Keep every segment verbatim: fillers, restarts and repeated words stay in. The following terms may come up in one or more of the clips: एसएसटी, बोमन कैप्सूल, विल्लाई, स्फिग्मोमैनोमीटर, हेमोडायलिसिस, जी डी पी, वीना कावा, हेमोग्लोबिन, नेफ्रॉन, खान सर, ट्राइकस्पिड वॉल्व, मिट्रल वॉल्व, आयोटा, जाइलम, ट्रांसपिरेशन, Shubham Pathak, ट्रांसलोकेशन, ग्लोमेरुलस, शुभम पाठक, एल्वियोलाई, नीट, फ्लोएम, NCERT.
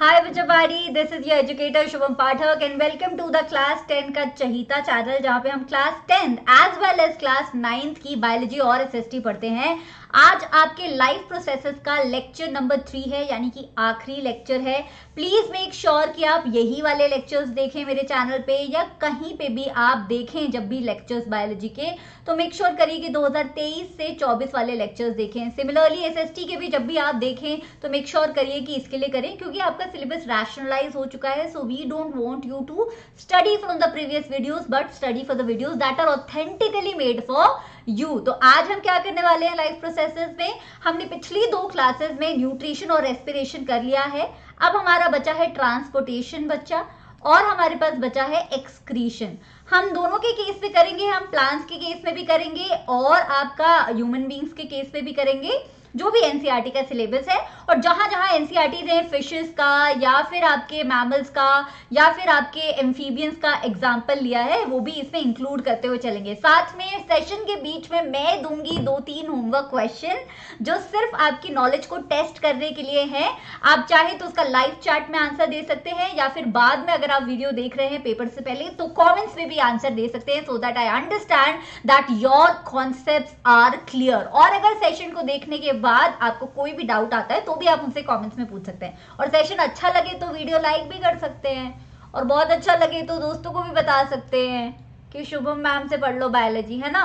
Hi विजयवाड़ी, this is your educator शुभम पाठक and welcome to the class ten का चहिता channel, जहां पे हम class tenth as well as class ninth की biology और एसएसटी पढ़ते हैं। आज आपके लाइफ प्रोसेसेस का लेक्चर नंबर थ्री है, यानी कि आखिरी लेक्चर है। प्लीज मेक श्योर कि आप यही वाले लेक्चर्स देखें मेरे चैनल पे, या कहीं पे भी आप देखें जब भी लेक्चर्स बायोलॉजी के, तो मेक श्योर करिए कि दो हज़ार तेईस से चौबीस वाले लेक्चर्स देखें। सिमिलरली एसएसटी के भी जब भी आप देखें तो मेक श्योर करिए कि इसके लिए करें, क्योंकि आपका सिलेबस रैशनलाइज हो चुका है। So we don't want you to study from the previous videos, but study for the videos that are authentically made for you. तो आज हम क्या करने वाले हैं, लाइफ प्रोसेसेस में हमने पिछली दो क्लासेस में न्यूट्रिशन और रेस्पिरेशन कर लिया है। अब हमारा बचा है ट्रांसपोर्टेशन बच्चा, और हमारे पास बचा है एक्सक्रीशन। हम दोनों के केस पे करेंगे, हम प्लांट्स के केस में भी करेंगे और आपका ह्यूमन बींग्स के केस पे भी करेंगे, जो भी एनसीईआरटी का सिलेबस है। और जहां जहां एनसीईआरटी ने फिशेस का या फिर आपके मैमल्स का या फिर आपके एम्फीबियंस का एग्जाम्पल लिया है, वो भी इसमें इंक्लूड करते हुए चलेंगे। साथ में सेशन के बीच में मैं दूंगी दो तीन होमवर्क क्वेश्चन, जो सिर्फ आपकी नॉलेज को टेस्ट करने के लिए है। आप चाहे तो उसका लाइव चैट में आंसर दे सकते हैं, या फिर बाद में अगर आप वीडियो देख रहे हैं पेपर से पहले, तो कॉमेंट्स में भी आंसर दे सकते हैं, so that I understand that your concepts are clear. और अगर सेशन को देखने के बाद आपको कोई भी डाउट आता है तो भी आप उनसे कमेंट्स में पूछ सकते हैं। और सेशन अच्छा लगे तो वीडियो लाइक भी कर सकते हैं, और बहुत अच्छा लगे तो दोस्तों को भी बता सकते हैं कि शुभम मैम से पढ़ लो बायोलॉजी, है ना।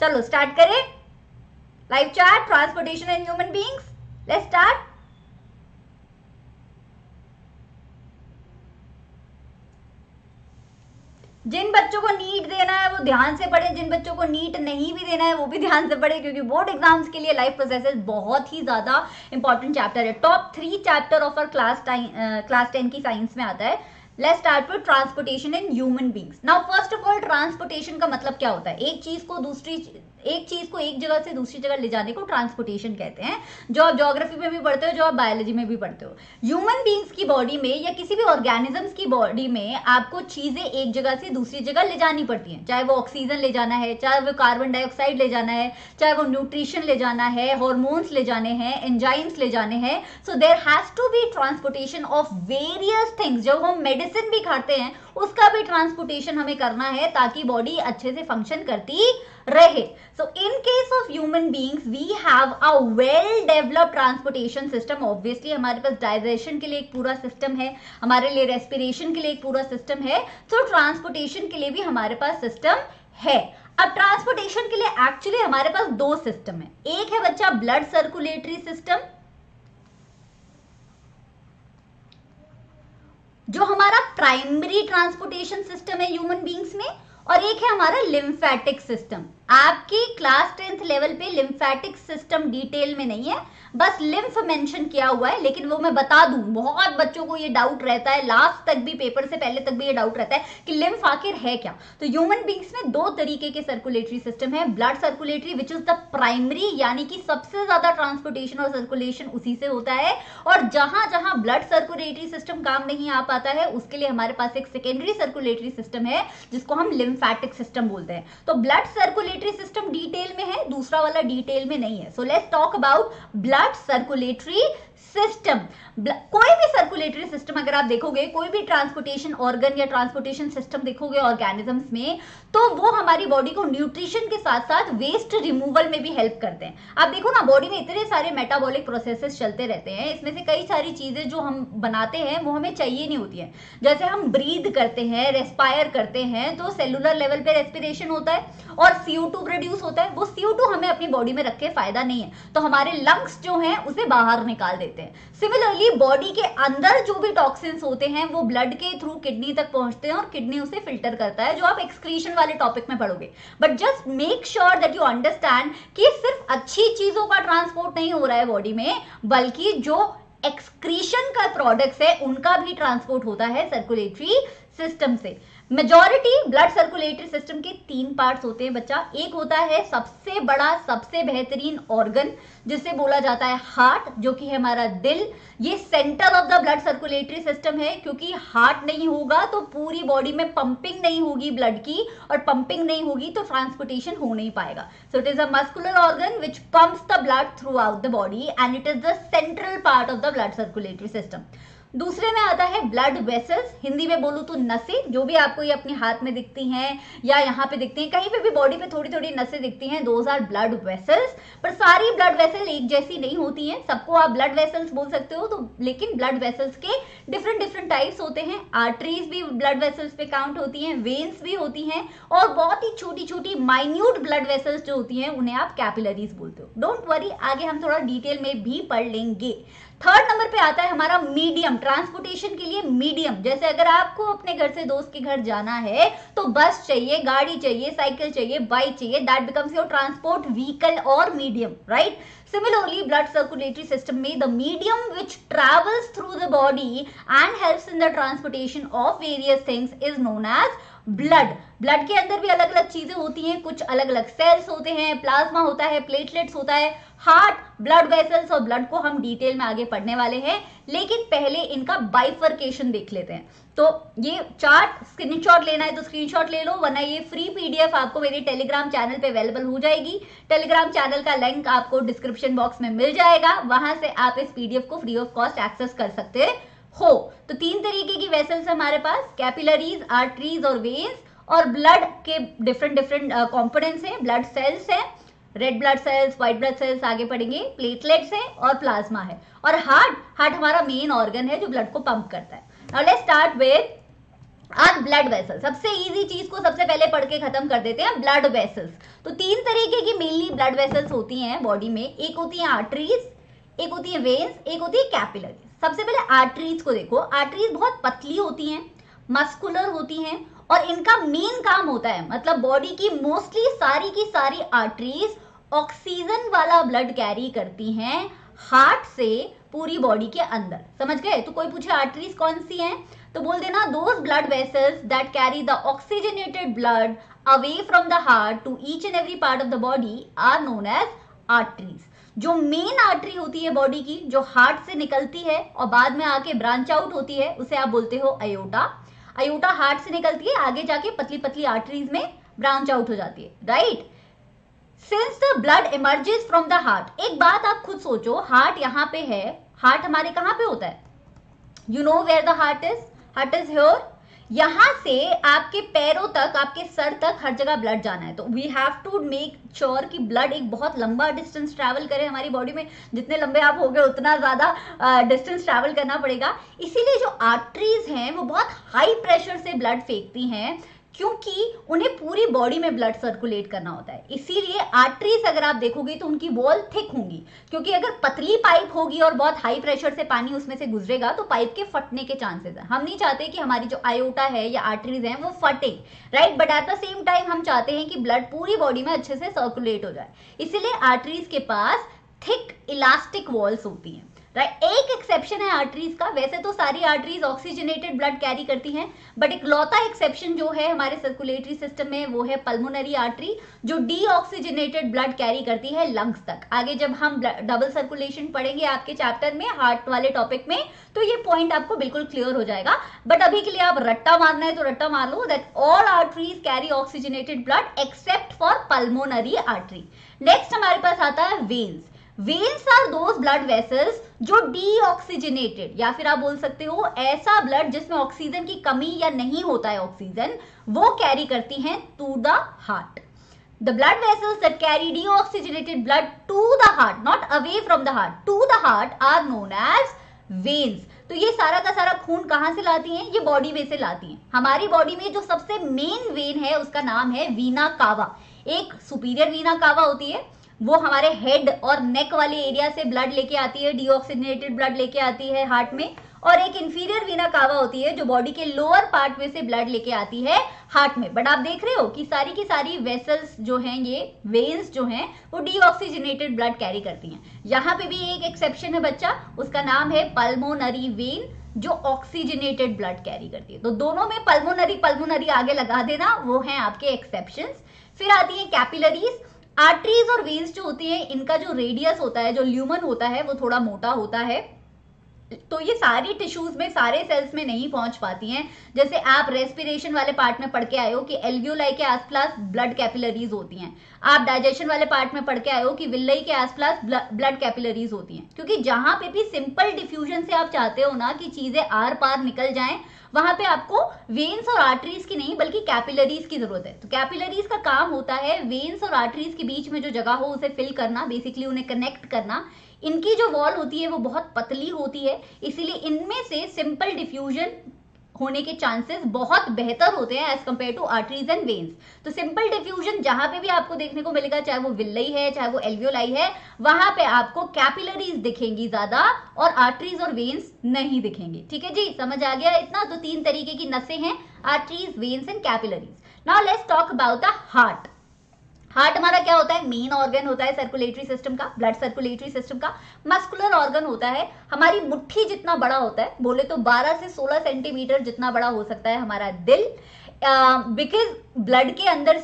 चलो स्टार्ट करें। Live chat, transportation and human beings, let's start. जिन बच्चों को नीट देना है वो ध्यान से पढ़े, जिन बच्चों को नीट नहीं भी देना है वो भी ध्यान से पढ़े, क्योंकि बोर्ड एग्जाम्स के लिए लाइफ प्रोसेसेस बहुत ही ज्यादा इंपॉर्टेंट चैप्टर है। Top three chapter of our class class ten की साइंस में आता है। Let's start with transportation in human beings. Now first of all, transportation का मतलब क्या होता है? एक चीज को दूसरी एक चीज को एक जगह से दूसरी जगह ले जाने को ट्रांसपोर्टेशन कहते हैं, जो आप ज्योग्राफी में भी पढ़ते हो, जो आप बायोलॉजी में भी पढ़ते हो। ह्यूमन बींग्स की बॉडी में या किसी भी ऑर्गेनिजम्स की बॉडी में आपको चीजें एक जगह से दूसरी जगह ले जानी पड़ती हैं, चाहे वो ऑक्सीजन ले जाना है, चाहे वो कार्बन डाइऑक्साइड ले जाना है, चाहे वो न्यूट्रिशन ले जाना है, हॉर्मोन्स ले जाने हैं, एंजाइम्स ले जाने हैं। So there has to be transportation of various things. जब हम मेडिसिन भी खाते हैं उसका भी ट्रांसपोर्टेशन हमें करना है, ताकि बॉडी अच्छे से फंक्शन करती रहे। So in case of human beings, we have a well-developed transportation system. Obviously, हमारे पास digestion के लिए एक पूरा system है, हमारे लिए respiration के लिए एक पूरा system है, so transportation के लिए भी हमारे पास system है। अब transportation के लिए actually हमारे पास दो system है। एक है बच्चा blood circulatory system, जो हमारा primary transportation system है human beings में, और एक है हमारा लिम्फेटिक सिस्टम। आपकी क्लास टेंथ लेवल पे लिम्फेटिक सिस्टम डिटेल में नहीं है, बस लिम्फ मेंशन किया हुआ है। लेकिन वो मैं बता दूं, बहुत बच्चों को ये डाउट रहता है, लास्ट तक भी, पेपर से पहले तक भी ये डाउट रहता है कि लिम्फ आखिर है क्या। तो ह्यूमन बींग्स में दो तरीके के सर्कुलेटरी सिस्टम है। Blood circulatory which is the primary, यानी कि सबसे ज्यादा ट्रांसपोर्टेशन और सर्कुलेशन उसी से होता है। और जहां जहां ब्लड सर्कुलेटरी सिस्टम काम नहीं आ पाता है, उसके लिए हमारे पास एक सेकेंडरी सर्कुलेटरी सिस्टम है, जिसको हम लिम्फेटिक सिस्टम बोलते हैं। तो ब्लड सर्कुलेटरी सिस्टम डिटेल में है, दूसरा वाला डिटेल में नहीं है। So let's talk about blood circulatory system. कोई भी सर्कुलेटरी सिस्टम अगर आप देखोगे, कोई भी ट्रांसपोर्टेशन ऑर्गन या ट्रांसपोर्टेशन सिस्टम देखोगे ऑर्गेनिजम्स में, तो वो हमारी बॉडी को न्यूट्रिशन के साथ साथ वेस्ट रिमूवल में भी हेल्प करते हैं। आप देखो ना, बॉडी में इतने सारे मेटाबॉलिक प्रोसेसेस चलते रहते हैं, इसमें से कई सारी चीजें जो हम बनाते हैं वो हमें चाहिए नहीं होती है। जैसे हम ब्रीद करते हैं, रेस्पायर करते हैं, तो सेलुलर लेवल पे रेस्पिरेशन होता है और सी ओ टू प्रोड्यूस होता है। वो सी ओ टू हमें अपनी बॉडी में रख के फायदा नहीं है, तो हमारे लंग्स जो हैं उसे बाहर निकाल देते हैं। सिमिलरली बॉडी के अंदर जो भी टॉक्सिन्स होते हैं वो ब्लड के थ्रू किडनी तक पहुंचते हैं, और किडनी उसे फिल्टर करता है, जो आप एक्सक्रीशन वाले टॉपिक में पढ़ोगे। But just make sure that you understand कि सिर्फ अच्छी चीजों का ट्रांसपोर्ट नहीं हो रहा है बॉडी में, बल्कि जो एक्सक्रीशन का प्रोडक्ट्स है उनका भी ट्रांसपोर्ट होता है सर्कुलेटरी सिस्टम से। मेजॉरिटी ब्लड सर्कुलेटरी सिस्टम के तीन पार्ट्स होते हैं बच्चा। एक होता है सबसे बड़ा सबसे बेहतरीन ऑर्गन जिसे बोला जाता है हार्ट, जो कि है हमारा दिल। ये centre of the blood circulatory system है, क्योंकि हार्ट नहीं होगा तो पूरी बॉडी में पंपिंग नहीं होगी ब्लड की, और पंपिंग नहीं होगी तो ट्रांसपोर्टेशन हो नहीं पाएगा। So it is a muscular organ which pumps the blood throughout the body and it is the central part of the blood circulatory system. दूसरे में आता है ब्लड वेसल्स, हिंदी में बोलूं तो नसें, जो भी आपको ये अपने हाथ में दिखती हैं या यहाँ पे दिखती हैं, कहीं पे भी बॉडी पे थोड़ी थोड़ी नसें दिखती हैं, दोज आर ब्लड वेसल्स। पर सारी ब्लड वेसल एक जैसी नहीं होती हैं, सबको आप ब्लड वेसल्स बोल सकते हो, तो लेकिन ब्लड वेसल्स के डिफरेंट डिफरेंट टाइप्स होते हैं। आर्टरीज भी ब्लड वेसल्स पे काउंट होती हैं, वेन्स भी होती हैं, और बहुत ही छोटी छोटी माइन्यूट ब्लड वेसल्स जो होती हैं उन्हें आप कैपिलरीज बोलते हो। डोंट वरी, आगे हम थोड़ा डिटेल में भी पढ़ लेंगे। थर्ड नंबर पे आता है हमारा मीडियम, ट्रांसपोर्टेशन के लिए मीडियम। जैसे अगर आपको अपने घर से दोस्त के घर जाना है तो बस चाहिए, गाड़ी चाहिए, साइकिल चाहिए, बाइक चाहिए, that becomes your transport vehicle और medium, right. Similarly blood circulatory system में the medium which travels through the body and helps in the transportation of various things is known as blood. Blood के अंदर भी अलग अलग चीजें होती हैं, कुछ अलग अलग सेल्स होते हैं, प्लाज्मा होता है, प्लेटलेट्स होता है, हार्ट, ब्लड वेसल्स और ब्लड को हम डिटेल में आगे पढ़ने वाले हैं, लेकिन पहले इनका बाइफर्केशन देख लेते हैं। तो ये चार्ट स्क्रीनशॉट लेना है तो स्क्रीनशॉट ले लो, वरना ये फ्री पीडीएफ आपको मेरे टेलीग्राम चैनल पे अवेलेबल हो जाएगी। टेलीग्राम चैनल का लिंक आपको डिस्क्रिप्शन बॉक्स में मिल जाएगा, वहां से आप इस पीडीएफ को फ्री ऑफ कॉस्ट एक्सेस कर सकते हैं हो। तो तीन तरीके की वेसल्स हमारे पास, कैपिलरीज, आर्टरीज और वेन्स, और ब्लड के डिफरेंट डिफरेंट कंपोनेंट्स हैं, ब्लड सेल्स हैं, red blood cells, white blood cells आगे पढ़ेंगे, प्लेटलेट्स हैं और प्लाज्मा है, और हार्ट हार्ट हमारा मेन ऑर्गन है जो ब्लड को पंप करता है। नाउ लेट्स स्टार्ट विद आज ब्लड वेसल्स। सबसे इजी चीज को सबसे पहले पढ़ के खत्म कर देते हैं, ब्लड वेसल्स। तो तीन तरीके की मेनली ब्लड वेसल्स होती हैं बॉडी में, एक होती है आर्टरीज, एक होती है वेन्स, एक होती है कैपिलरी। सबसे पहले आर्टरीज को देखो। आर्टरीज बहुत पतली होती हैं, मस्कुलर होती हैं, और इनका मेन काम होता है, मतलब बॉडी की मोस्टली सारी की सारी आर्टरीज ऑक्सीजन वाला ब्लड कैरी करती हैं हार्ट से पूरी बॉडी के अंदर, समझ गए। तो कोई पूछे आर्टरीज कौन सी हैं तो बोल देना those blood vessels that carry the oxygenated blood away from the heart to each and every part of the body are known as arteries. जो मेन आर्टरी होती है बॉडी की, जो हार्ट से निकलती है और बाद में आके ब्रांच आउट होती है, उसे आप बोलते हो आयोटा। आयोटा हार्ट से निकलती है, आगे जाके पतली पतली आर्टरीज में ब्रांच आउट हो जाती है, right. Since the blood emerges from the heart, एक बात आप खुद सोचो, हार्ट यहाँ पे है, हार्ट हमारे कहाँ पे होता है, you know where the heart is, heart is here. यहाँ से आपके पैरों तक, आपके सर तक हर जगह ब्लड जाना है, तो we have to make sure कि ब्लड एक बहुत लंबा डिस्टेंस ट्रैवल करे हमारी बॉडी में। जितने लंबे आप हो गए उतना ज़्यादा डिस्टेंस ट्रैवल करना पड़ेगा, इसीलिए जो आर्टरीज हैं वो बहुत हाई प्रेशर से ब्लड फेंकती हैं, क्योंकि उन्हें पूरी बॉडी में ब्लड सर्कुलेट करना होता है। इसीलिए आर्टरीज अगर आप देखोगे तो उनकी वॉल थिक होंगी, क्योंकि अगर पतली पाइप होगी और बहुत हाई प्रेशर से पानी उसमें से गुजरेगा तो पाइप के फटने के चांसेस हैं। हम नहीं चाहते कि हमारी जो आयोटा है या आर्टरीज हैं वो फटे, right, but at the same time हम चाहते हैं कि ब्लड पूरी बॉडी में अच्छे से सर्कुलेट हो जाए, इसीलिए आर्टरीज के पास थिक इलास्टिक वॉल्स होती हैं, राइट। एक एक्सेप्शन है आर्टरीज का, वैसे तो सारी आर्टरीज ऑक्सीजनेटेड ब्लड कैरी करती हैं, बट एक लौता एक्सेप्शन जो है हमारे सर्कुलेटरी सिस्टम में वो है पल्मोनरी आर्टरी, जो डीऑक्सीजनेटेड ब्लड कैरी करती है लंग्स तक। आगे जब हम डबल सर्कुलेशन पढ़ेंगे आपके चैप्टर में हार्ट वाले टॉपिक में तो ये पॉइंट आपको बिल्कुल क्लियर हो जाएगा, बट अभी के लिए आप रट्टा मारना है तो रट्टा मार लो that all arteries carry oxygenated blood except for pulmonary artery. Next हमारे पास आता है veins. Veins are those blood vessels जो डीऑक्सीजनेटेड, या फिर आप बोल सकते हो ऐसा ब्लड जिसमें ऑक्सीजन की कमी या नहीं होता है ऑक्सीजन, वो कैरी करती हैं to the heart. The blood vessels that carry deoxygenated blood to the heart, not away from the heart, to the heart are known as veins. तो ये सारा का सारा खून कहाँ से लाती हैं, ये बॉडी में से लाती हैं। हमारी बॉडी में जो सबसे मेन वेन है उसका नाम है वीना कावा। एक सुपीरियर वीना कावा होती है, वो हमारे हेड और नेक वाले एरिया से ब्लड लेके आती है, डीऑक्सीजनेटेड ब्लड लेके आती है हार्ट में, और एक इंफीरियर वीना कावा होती है जो बॉडी के लोअर पार्ट में से ब्लड लेके आती है हार्ट में। बट आप देख रहे हो कि सारी की सारी वेसल्स जो हैं, ये वेन्स जो हैं वो डीऑक्सीजनेटेड ब्लड कैरी करती हैं। यहाँ पे भी एक एक्सेप्शन है बच्चा, उसका नाम है पल्मोनरी वेन जो ऑक्सीजनेटेड ब्लड कैरी करती है। तो दोनों में पल्मोनरी पल्मोनरी आगे लगा देना, वो हैं आपके एक्सेप्शंस। फिर आती हैं कैपिलरीज। आर्टरीज और वेन्स जो होती हैं, इनका जो रेडियस होता है, जो ल्यूमन होता है, वो थोड़ा मोटा होता है, तो ये सारी टिश्यूज में, सारे सेल्स में नहीं पहुंच पाती हैं। जैसे आप रेस्पिरेशन वाले पार्ट में पढ़ के आए हो कि एल्वियोलाई के आसपास ब्लड कैपिलरीज होती हैं, आप डाइजेशन वाले पार्ट में पढ़ के आए हो कि विल्लाई के आसपास ब्लड कैपिलरीज होती हैं, क्योंकि जहां पे भी सिंपल डिफ्यूजन से आप चाहते हो ना कि चीजें आर पार निकल जाएं, वहां पे आपको वेन्स और आर्टरीज की नहीं बल्कि कैपिलरीज की जरूरत है। तो कैपिलरीज का काम होता है वेन्स और आर्टरीज के बीच में जो जगह हो उसे फिल करना, बेसिकली उन्हें कनेक्ट करना। इनकी जो वॉल होती है वो बहुत पतली होती है, इसीलिए इनमें से सिंपल डिफ्यूजन होने के चांसेस बहुत बेहतर होते हैं as compare to arteries and veins. तो सिंपल डिफ्यूजन जहां पे भी आपको देखने को मिलेगा, चाहे वो विल्लाई है चाहे वो एल्वियोलाई है, वहां पे आपको कैपिलरीज दिखेंगी ज्यादा और आर्टरीज और वेन्स नहीं दिखेंगे। ठीक है जी, समझ आ गया इतना। तो तीन तरीके की नसें हैं, arteries, veins and capillaries. Now let's talk about the heart. Heart हमारा क्या होता है? मेन ऑर्गन होता है सर्कुलेटरी सिस्टम का, ब्लड सर्कुलेटरी सिस्टम का। मस्कुलर ऑर्गन होता है, हमारी मुट्ठी जितना बड़ा होता है, बोले तो बारह से सोलह सेंटीमीटर जितना बड़ा हो सकता है हमारा दिल। बिकॉज uh, ब्लड के अंदर,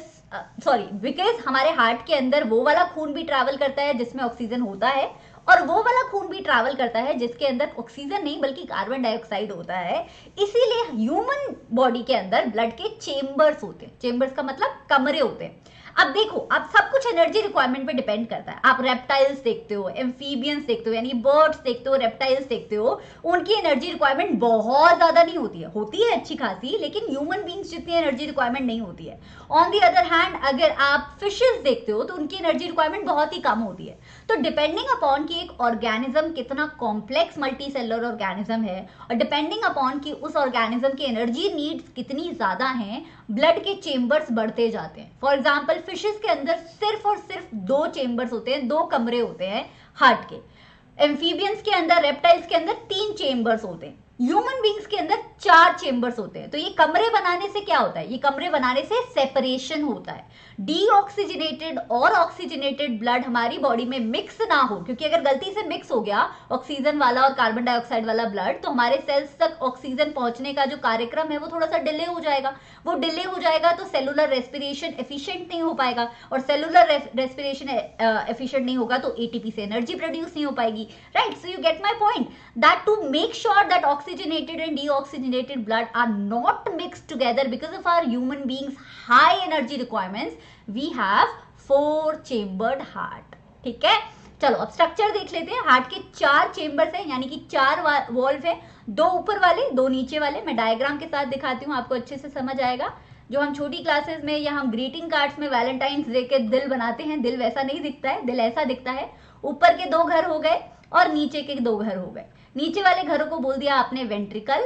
सॉरी uh, बिकॉज हमारे हार्ट के अंदर वो वाला खून भी ट्रैवल करता है जिसमें ऑक्सीजन होता है, और वो वाला खून भी ट्रैवल करता है जिसके अंदर ऑक्सीजन नहीं बल्कि कार्बन डाइऑक्साइड होता है। इसीलिए ह्यूमन बॉडी के अंदर ब्लड के चेम्बर्स होते हैं। चेम्बर्स का मतलब कमरे होते हैं। अब देखो, अब सब कुछ एनर्जी रिक्वायरमेंट पे डिपेंड करता है। आप रेप्टाइल्स देखते हो, एम्फीबियंस देखते हो, यानी बर्ड्स देखते हो, रेप्टाइल्स देखते हो, उनकी एनर्जी रिक्वायरमेंट बहुत ज्यादा नहीं होती है, होती है अच्छी खासी, लेकिन ह्यूमन बींग्स जितनी एनर्जी रिक्वायरमेंट नहीं होती है। ऑन दी अदर हैंड अगर आप फिशेस देखते हो तो उनकी एनर्जी रिक्वायरमेंट बहुत ही कम होती है। तो डिपेंडिंग अपॉन कि एक ऑर्गेनिज्म कितना कॉम्प्लेक्स मल्टी सेलर ऑर्गेनिज्म है और डिपेंडिंग अपॉन कि उस ऑर्गेनिज्म की एनर्जी नीड्स कितनी ज्यादा है, ब्लड के चेम्बर्स बढ़ते जाते हैं। फॉर एग्जाम्पल फिशेस के अंदर सिर्फ और सिर्फ दो चेम्बर्स होते हैं, दो कमरे होते हैं हार्ट के। एम्फीबियंस के अंदर, रेप्टाइल्स के अंदर तीन चेम्बर्स होते हैं, ह्यूमन बींग्स के अंदर चार चेम्बर्स होते हैं। तो ये कमरे बनाने से क्या होता है? ये कमरे बनाने से सेपरेशन होता है। डीऑक्सीजनेटेड और ऑक्सीजनेटेड ब्लड हमारी बॉडी में मिक्स ना हो, क्योंकि अगर गलती से मिक्स हो गया ऑक्सीजन वाला और कार्बन डाइऑक्साइड वाला ब्लड, तो हमारे सेल्स तक ऑक्सीजन पहुंचने का जो कार्यक्रम है वो थोड़ा सा डिले हो जाएगा। वो डिले हो जाएगा तो सेलुलर रेस्पिरेशन एफिशिएंट नहीं हो पाएगा, और सेलुलर रेस्पिरेशन एफिशिएंट नहीं होगा तो एटीपी से एनर्जी प्रोड्यूस नहीं हो पाएगी। Right, so you get my point that to make sure that oxygenated and deoxygenated blood are not mixed together because of our human beings high energy requirements, we have four chambered heart। ठीक है, चलो अब structure देख लेते हैं। Heart के चार chambers हैं, यानी कि चार वॉल्व है, दो ऊपर वाले दो नीचे वाले। मैं डायग्राम के साथ दिखाती हूँ, आपको अच्छे से समझ आएगा। जो हम छोटी क्लासेस में या हम ग्रीटिंग कार्ड्स में वैलेंटाइंस डे के दिल बनाते हैं, दिल वैसा नहीं दिखता है, दिल ऐसा दिखता है। ऊपर के दो घर हो गए और नीचे के दो घर हो गए। नीचे वाले घरों को बोल दिया आपने वेंट्रिकल,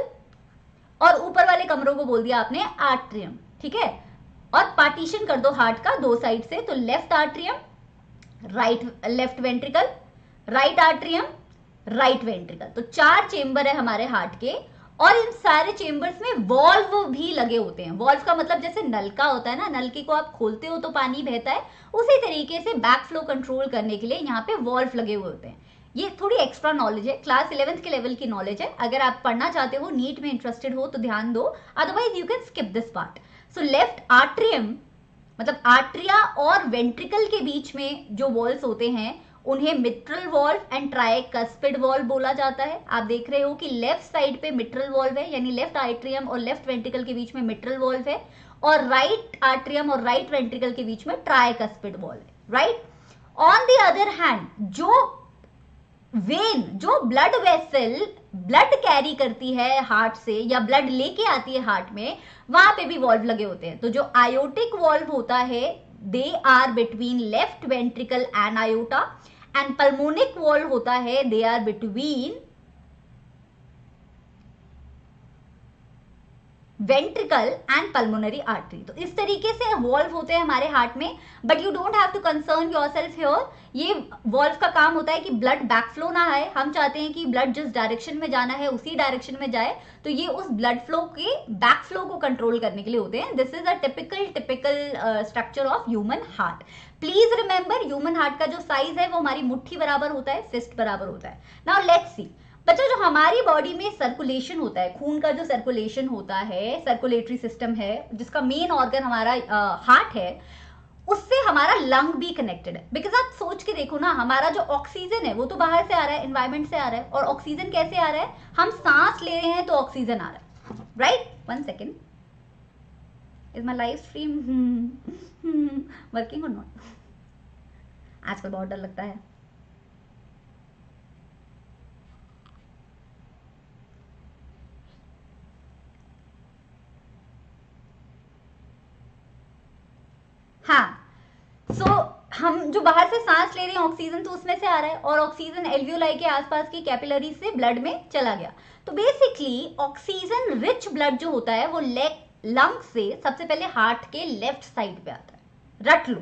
और ऊपर वाले कमरों को बोल दिया आपने आर्ट्रियम। ठीक है, और पार्टीशन कर दो हार्ट का दो साइड से, तो left atrium, right, left ventricle, right atrium, right ventricle. तो चार चेंबर है हमारे हार्ट के, और इन सारे चेंबर्स में वॉल्व भी लगे होते हैं। वॉल्व का मतलब जैसे नलका होता है ना, नलके को आप खोलते हो तो पानी बहता है, उसी तरीके से बैक फ्लो कंट्रोल करने के लिए यहाँ पे वॉल्व लगे हुए होते हैं। ये थोड़ी एक्स्ट्रा नॉलेज है, क्लास इलेवेंथ के लेवल की नॉलेज है। अगर आप पढ़ना चाहते हो, नीट में इंटरेस्टेड हो तो ध्यान दो, otherwise you can skip this part. So left atrium मतलब आर्ट्रिया और वेंट्रिकल के बीच में जो वॉल्व्स होते हैं उन्हें मिट्रल वॉल्व and ट्राइकस्पिड वॉल्व बोला जाता है। आप देख रहे हो कि लेफ्ट साइड पे मिट्रल वॉल्व है, यानी लेफ्ट आर्ट्रियम और लेफ्ट वेंट्रिकल के बीच में मिट्रल वॉल्व है, और राइट आर्ट्रियम और राइट वेंट्रिकल के बीच में ट्राइकस्पिड वॉल्व है। Right, on the other hand जो वेन, जो ब्लड वेसल ब्लड कैरी करती है हार्ट से या ब्लड लेके आती है हार्ट में, वहां पे भी वॉल्व लगे होते हैं। तो जो आयोटिक वॉल्व होता है, they are between left ventricle and आयोटा, and pulmonic valve होता है, they are between ventricle and pulmonary artery. तो इस तरीके से वॉल्व होते हैं हमारे हार्ट में, but you don't have to concern yourself here. ये वॉल्व का काम होता है कि ब्लड बैकफ्लो ना आए, हम चाहते हैं कि ब्लड जिस डायरेक्शन में जाना है उसी डायरेक्शन में जाए, तो ये उस ब्लड फ्लो के बैक फ्लो को कंट्रोल करने के लिए होते हैं। This is a typical typical structure of human heart. Please remember, human heart का जो साइज है वो हमारी मुट्ठी बराबर होता है, फिस्ट बराबर होता है। नाउ लेट्स सी बच्चों जो हमारी बॉडी में सर्कुलेशन होता है, खून का जो सर्कुलेशन होता है, सर्कुलेटरी सिस्टम है जिसका मेन ऑर्गन हमारा हार्ट है, उससे हमारा लंग भी कनेक्टेड है। बिकॉज आप सोच के देखो ना, हमारा जो ऑक्सीजन है वो तो बाहर से आ रहा है, एनवायरमेंट से आ रहा है, और ऑक्सीजन कैसे आ रहा है, हम सांस ले रहे हैं तो ऑक्सीजन आ रहा है, right. One second, is my live stream working और नॉट? आजकल बहुत डर लगता है। हाँ, सो so, हम जो बाहर से सांस ले रहे हैं ऑक्सीजन तो उसमें से आ रहा है, और ऑक्सीजन एल्वियोलाई के आसपास की कैपिलरी से ब्लड में चला गया। तो बेसिकली ऑक्सीजन रिच ब्लड जो होता है वो लेग लंग से सबसे पहले हार्ट के लेफ्ट साइड पे आता है। रट लो,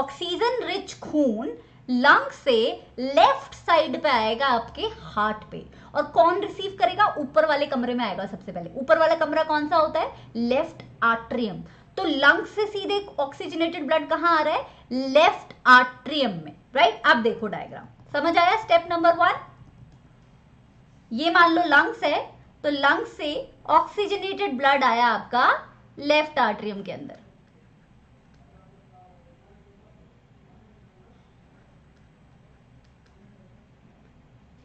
ऑक्सीजन रिच खून लंग से लेफ्ट साइड पे आएगा आपके हार्ट पे, और कौन रिसीव करेगा? ऊपर वाले कमरे में आएगा सबसे पहले। ऊपर वाला कमरा कौन सा होता है? Left atrium. तो लंग से सीधे ऑक्सीजनेटेड ब्लड कहाँ आ रहा है? लेफ्ट आर्ट्रियम में, राइट। आप देखो डायग्राम, समझ आया? स्टेप नंबर वन, ये मान लो लंग्स है, तो लंग से ऑक्सीजनेटेड ब्लड आया आपका लेफ्ट आर्ट्रियम के अंदर।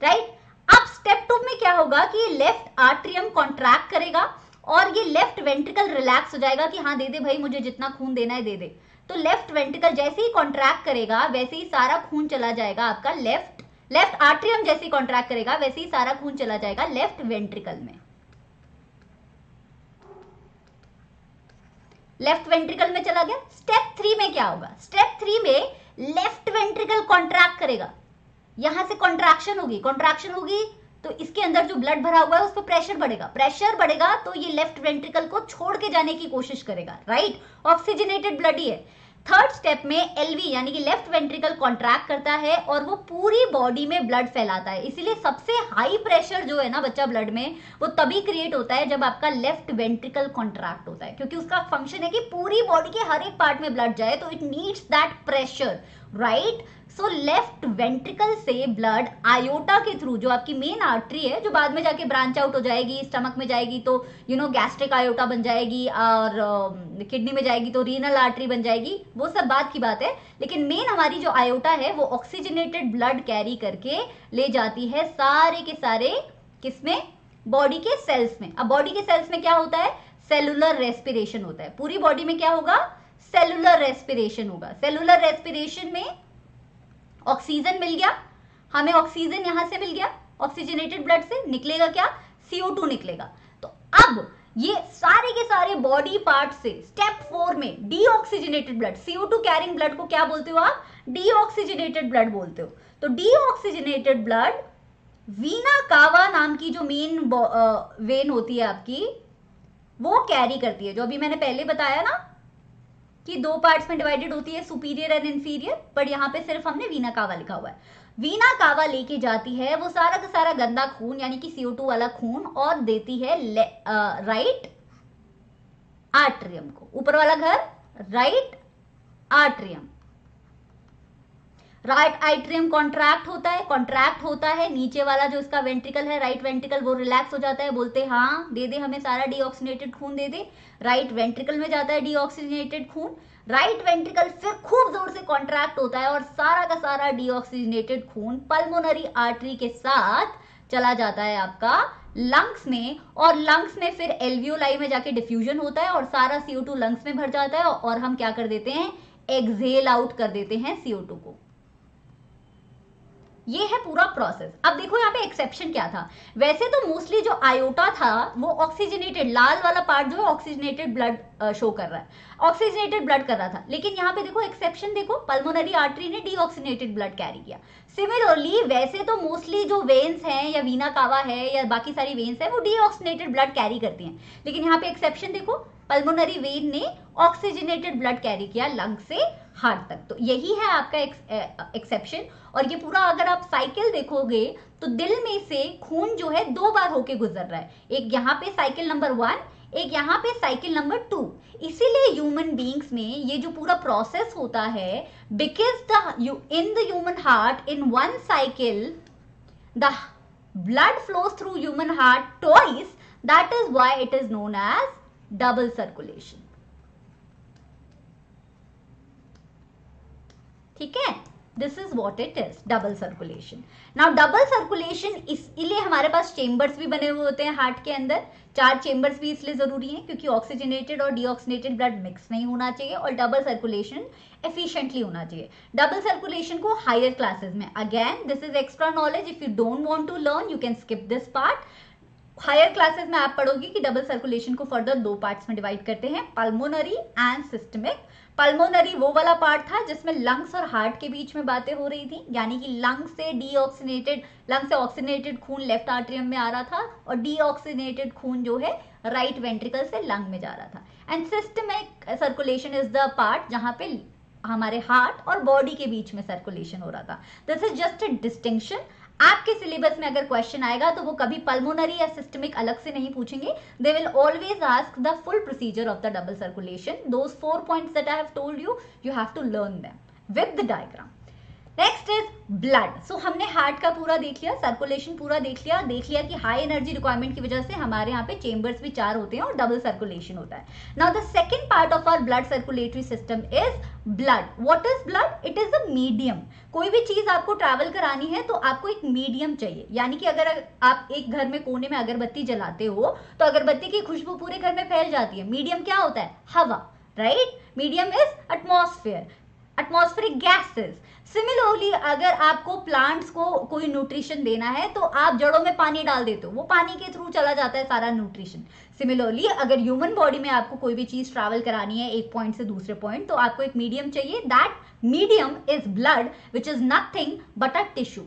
राइट, अब स्टेप टू में क्या होगा कि लेफ्ट आर्ट्रियम कॉन्ट्रैक्ट करेगा और ये लेफ्ट वेंट्रिकल रिलैक्स हो जाएगा कि हाँ दे दे भाई, मुझे जितना खून देना है दे दे। तो लेफ्ट वेंट्रिकल जैसे ही कॉन्ट्रैक्ट करेगा वैसे ही सारा खून चला जाएगा आपका लेफ्ट लेफ्ट आर्ट्रियम जैसे ही कॉन्ट्रैक्ट करेगा वैसे ही सारा खून चला जाएगा लेफ्ट वेंट्रिकल में। लेफ्ट वेंट्रिकल में चला गया। स्टेप थ्री में क्या होगा? स्टेप थ्री में लेफ्ट वेंट्रिकल कॉन्ट्रैक्ट करेगा, यहां से कॉन्ट्रैक्शन होगी, कॉन्ट्रैक्शन होगी तो इसके अंदर जो ब्लड भरा हुआ है उस पर प्रेशर बढ़ेगा, प्रेशर बढ़ेगा तो ये लेफ्ट वेंट्रिकल को छोड़ के जाने की कोशिश करेगा, राइट। ऑक्सीजनेटेड ब्लड ही है। थर्ड स्टेप में एलवी यानी कि लेफ्ट वेंट्रिकल कॉन्ट्रैक्ट करता है और वो पूरी बॉडी में ब्लड फैलाता है। इसीलिए सबसे हाई प्रेशर जो है ना बच्चा ब्लड में, वो तभी क्रिएट होता है जब आपका लेफ्ट वेंट्रिकल कॉन्ट्रैक्ट होता है, क्योंकि उसका फंक्शन है कि पूरी बॉडी के हर एक पार्ट में ब्लड जाए, तो it needs that pressure, right. So left ventricle से ब्लड आयोटा के थ्रू, जो आपकी मेन आर्टरी है, जो बाद में जाके ब्रांच आउट हो जाएगी, स्टमक में जाएगी तो यू नो गैस्ट्रिक आयोटा बन जाएगी, और किडनी uh, में जाएगी तो रीनल आर्टरी बन जाएगी, वो सब बात की बात है। लेकिन मेन हमारी जो आयोटा है वो ऑक्सीजनेटेड ब्लड कैरी करके ले जाती है सारे के सारे किसमें? बॉडी के सेल्स में। अब बॉडी के सेल्स में क्या होता है? सेलुलर रेस्पिरेशन होता है। पूरी बॉडी में क्या होगा? सेलुलर रेस्पिरेशन होगा। सेलुलर रेस्पिरेशन में ऑक्सीजन मिल गया हमें, ऑक्सीजन यहां से मिल गया ऑक्सीजनेटेड ब्लड से, निकलेगा क्या? सी ओ टू निकलेगा। तो अब ये सारे के सारे बॉडी पार्ट से स्टेप फोर में deoxygenated blood, C O two carrying blood को क्या बोलते हो आप? डीऑक्सीजनेटेड ब्लड बोलते हो। तो डीऑक्सीजनेटेड ब्लड वीना कावा नाम की जो मेन वेन होती है आपकी, वो कैरी करती है। जो अभी मैंने पहले बताया ना कि दो पार्ट्स में डिवाइडेड होती है, सुपीरियर एंड इन्फीरियर, पर यहाँ पे सिर्फ हमने वीना कावा लिखा हुआ है। वीना कावा लेके जाती है वो सारा का सारा गंदा खून यानी कि सी ओ टू वाला खून, और देती है आ, राइट आर्ट्रियम को। ऊपर वाला घर right atrium, right atrium contract होता है, कॉन्ट्रैक्ट होता है, नीचे वाला जो इसका वेंट्रिकल है राइट वेंट्रिकल वो रिलैक्स हो जाता है, बोलते हैं हाँ दे दे हमें सारा डीऑक्सीजनेटेड खून दे दे। राइट वेंट्रिकल में जाता है डीऑक्सीजनेटेड खून, राइट वेंट्रिकल फिर खूब जोर से कॉन्ट्रैक्ट होता है और सारा का सारा डीऑक्सीजनेटेड खून पल्मोनरी आर्टरी के साथ चला जाता है आपका लंग्स में, और लंग्स में फिर एल्वियोलाई में जाके डिफ्यूजन होता है और सारा सी ओ टू लंग्स में भर जाता है, और हम क्या कर देते हैं? एक्सहेल आउट कर देते हैं सी ओ टू को। ये है पूरा प्रोसेस। अब देखो यहाँ पे एक्सेप्शन क्या था। वैसे तो मोस्टली जो आयोटा था वो ऑक्सीजनेटेड, लाल वाला पार्ट जो है ऑक्सीजनेटेड ब्लड शो कर रहा है, ऑक्सीजनेटेड ब्लड कर रहा था, लेकिन यहाँ पे देखो एक्सेप्शन देखो, पल्मोनरी आर्टरी ने डीऑक्सीजनेटेड ब्लड कैरी किया। सिमिलरली वैसे तो मोस्टली जो वेन्स हैं या वीना कावा है या बाकी सारी वेन्स है वो डीऑक्सीजनेटेड ब्लड कैरी करती हैं, लेकिन यहाँ पे एक्सेप्शन देखो, पल्मोनरी वेन ने ऑक्सीजनेटेड ब्लड कैरी किया लंग से हार्ट तक। तो यही है आपका एक्सेप्शन। और ये पूरा अगर आप साइकिल देखोगे तो दिल में से खून जो है दो बार होके गुजर रहा है, एक यहाँ पे साइकिल नंबर वन, एक यहाँ पे साइकिल नंबर टू। इसीलिए ह्यूमन बींग्स में ये जो पूरा प्रोसेस होता है, because the in the human heart in one cycle the blood flows through human heart twice, that is why it is known as double circulation. ठीक है, this is what it is double circulation. Now double circulation इसलिए हमारे पास chambers भी बने हुए होते हैं heart के अंदर, चार चेंबर्स भी इसलिए जरूरी हैं क्योंकि ऑक्सीजनेटेड और डीऑक्सीजनेटेड ब्लड मिक्स नहीं होना चाहिए और डबल सर्कुलेशन एफिशिएंटली होना चाहिए. डबल सर्कुलेशन को हायर क्लासेस में, again this is extra knowledge, if you don't want to learn you can skip this part. Higher classes में आप पढ़ोगे कि डबल सर्कुलेशन को फर्दर दो पार्ट्स में डिवाइड करते हैं, पल्मोनरी एंड सिस्टमिक. पल्मोनरी वो वाला पार्ट था जिसमें लंग्स और हार्ट के बीच में बातें हो रही थी, यानी कि लंग से डीऑक्सीनेटेड लंग से ऑक्सीनेटेड खून लेफ्ट आर्ट्रियम में आ रहा था और डीऑक्सीनेटेड खून जो है राइट वेंट्रिकल से लंग में जा रहा था. And systemic circulation is the part जहाँ पे हमारे हार्ट और बॉडी के बीच में सर्कुलेशन हो रहा था. This is just a distinction. आपके सिलेबस में अगर क्वेश्चन आएगा तो वो कभी पल्मोनरी या सिस्टमिक अलग से नहीं पूछेंगे, they will always ask the full procedure of the double circulation. Those four points that I have told you, you have to learn them with the diagram. Next is blood. So हमने heart का पूरा देख लिया, circulation पूरा देख लिया, देख लिया कि हाई एनर्जी रिक्वायरमेंट की वजह से हमारे यहाँ पे चेंबर्स भी चार होते हैं और डबल सर्कुलेशन होता है. Now the second part of our blood circulatory system is blood. What is blood? It is a medium. कोई भी चीज आपको ट्रैवल करानी है तो आपको एक मीडियम चाहिए, यानी कि अगर आप एक घर में कोने में अगरबत्ती जलाते हो तो अगरबत्ती की खुशबू पूरे घर में फैल जाती है. मीडियम क्या होता है? हवा, right? Medium is atmosphere, atmospheric gases. Similarly अगर आपको प्लांट्स को कोई न्यूट्रिशन देना है तो आप जड़ों में पानी डाल देते हो, वो पानी के थ्रू चला जाता है सारा न्यूट्रिशन. सिमिलरली अगर ह्यूमन बॉडी में आपको कोई भी चीज ट्रैवल करानी है एक पॉइंट से दूसरे पॉइंट तो आपको एक मीडियम चाहिए. That medium is blood, which is nothing but a tissue.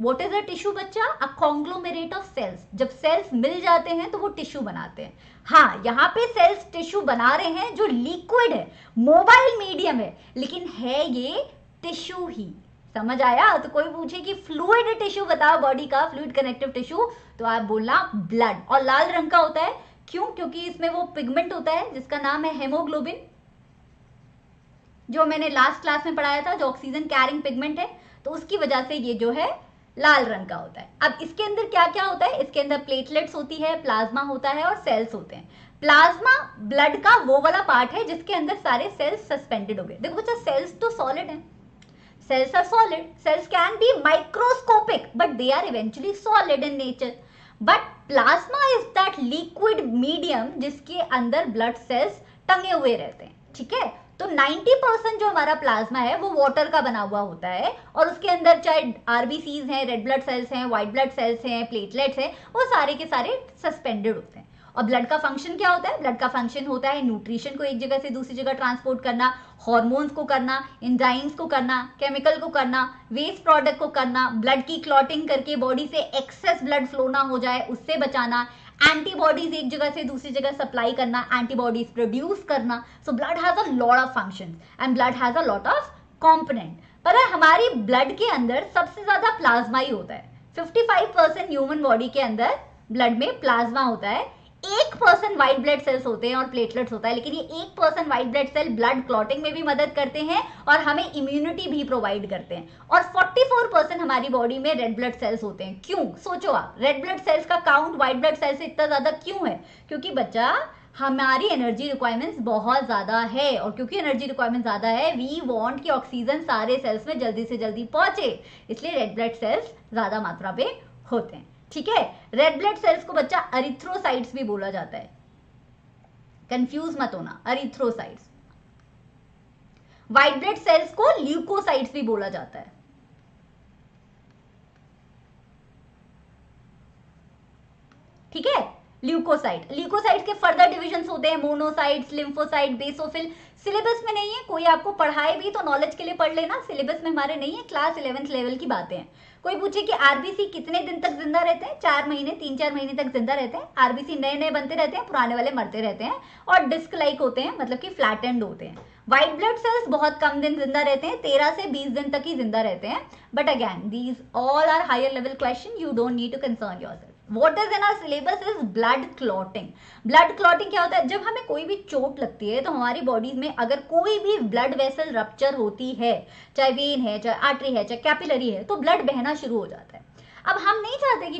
What is a tissue बच्चा? A conglomerate of cells. जब सेल्स मिल जाते हैं तो वो टिश्यू बनाते हैं. हाँ, यहाँ पे सेल्स टिश्यू बना रहे हैं जो लिक्विड है, मोबाइल मीडियम है, लेकिन है ये टिश्यू ही. समझ आया? तो कोई पूछे कि फ्लूइड टिश्यू बताओ बॉडी का, फ्लूइड कनेक्टिव टिश्यू, तो आप बोलना ब्लड. और लाल रंग का होता है क्यों? क्योंकि इसमें वो पिगमेंट होता है जिसका नाम है हेमोग्लोबिन, जो मैंने लास्ट क्लास में पढ़ाया था, जो ऑक्सीजन कैरिंग पिगमेंट है, तो उसकी वजह से ये जो है लाल रंग का होता है. अब इसके अंदर क्या क्या होता है? इसके अंदर प्लेटलेट्स होती है, प्लाज्मा होता है और सेल्स होते हैं. प्लाज्मा ब्लड का वो वाला पार्ट है जिसके अंदर सारे सेल्स सस्पेंडेड हो गए. देखो बच्चा, सेल्स तो सॉलिड हैं, cells are solid, cells can be microscopic but they are eventually solid in nature. But plasma is that liquid medium जिसके अंदर ब्लड सेल्स टंगे हुए रहते हैं. ठीक है, तो नब्बे परसेंट जो हमारा प्लाज्मा है वो वाटर का बना हुआ होता है और उसके अंदर चाहे आरबीसीज हैं, रेड ब्लड सेल्स हैं, व्हाइट ब्लड सेल्स हैं, प्लेटलेट्स हैं, वो सारे के सारे सस्पेंडेड होते हैं. और ब्लड का फंक्शन क्या होता है? ब्लड का फंक्शन होता है न्यूट्रिशन को एक जगह से दूसरी जगह ट्रांसपोर्ट करना, हॉर्मोन्स को करना, एंजाइम्स को करना, केमिकल को करना, वेस्ट प्रोडक्ट को करना, ब्लड की क्लॉटिंग करके बॉडी से एक्सेस ब्लड फ्लो ना हो जाए उससे बचाना, एंटीबॉडीज एक जगह से दूसरी जगह सप्लाई करना, एंटीबॉडीज प्रोड्यूस करना. So blood has a lot of functions and blood has a lot of component. पर हमारी ब्लड के अंदर सबसे ज्यादा प्लाज्मा ही होता है. पचपन परसेंट ह्यूमन बॉडी के अंदर ब्लड में प्लाज्मा होता है. एक परसेंट व्हाइट ब्लड सेल्स होते हैं और प्लेटलेट्स होता है, लेकिन ये एक percent white blood cell blood clotting में भी मदद करते हैं और हमें इम्यूनिटी भी प्रोवाइड करते हैं. और चौवालीस परसेंट हमारी बॉडी में रेड ब्लड सेल्स होते हैं. क्यों? सोचो आप, रेड ब्लड सेल्स का काउंट व्हाइट ब्लड सेल से इतना ज्यादा क्यों है? क्योंकि बच्चा हमारी एनर्जी रिक्वायरमेंट्स बहुत ज्यादा है और क्योंकि एनर्जी रिक्वायरमेंट ज्यादा है, वी वांट कि ऑक्सीजन सारे सेल्स में जल्दी से जल्दी पहुंचे, इसलिए रेड ब्लड सेल्स ज्यादा मात्रा में होते हैं. ठीक है, रेड ब्लड सेल्स को बच्चा एरिथ्रोसाइट्स भी बोला जाता है, कंफ्यूज मत होना. एरिथ्रोसाइट्स, व्हाइट ब्लड सेल्स को ल्यूकोसाइट्स भी बोला जाता है. ठीक है, ल्यूकोसाइट. ल्यूकोसाइट के फर्दर डिविजन्स होते हैं, मोनोसाइट्स, लिम्फोसाइट, बेसोफिल. सिलेबस में नहीं है, कोई आपको पढ़ाए भी तो नॉलेज के लिए पढ़ लेना, सिलेबस में हमारे नहीं है, क्लास इलेवेंथ लेवल की बातें हैं. कोई पूछे कि आरबीसी कितने दिन तक जिंदा रहते हैं? चार महीने, तीन चार महीने तक जिंदा रहते हैं. आरबीसी नए नए बनते रहते हैं, पुराने वाले मरते रहते हैं और डिस्क लाइक होते हैं, मतलब कि फ्लैटेंड होते हैं. व्हाइट ब्लड सेल्स बहुत कम दिन जिंदा रहते हैं, तेरह से बीस दिन तक ही जिंदा रहते हैं. But again these all are higher level question, you don't need to concern yourself. What is in our syllabus is blood clotting. Blood clotting क्या होता है? जब हमें कोई भी चोट लगती है तो हमारी बॉडी में अगर कोई भी ब्लड वेसल रप्चर होती है, चाहे वेन है, चाहे आर्टरी है, चाहे कैपिलरी है, तो ब्लड बहना शुरू हो जाता है. अब हम नहीं चाहते कि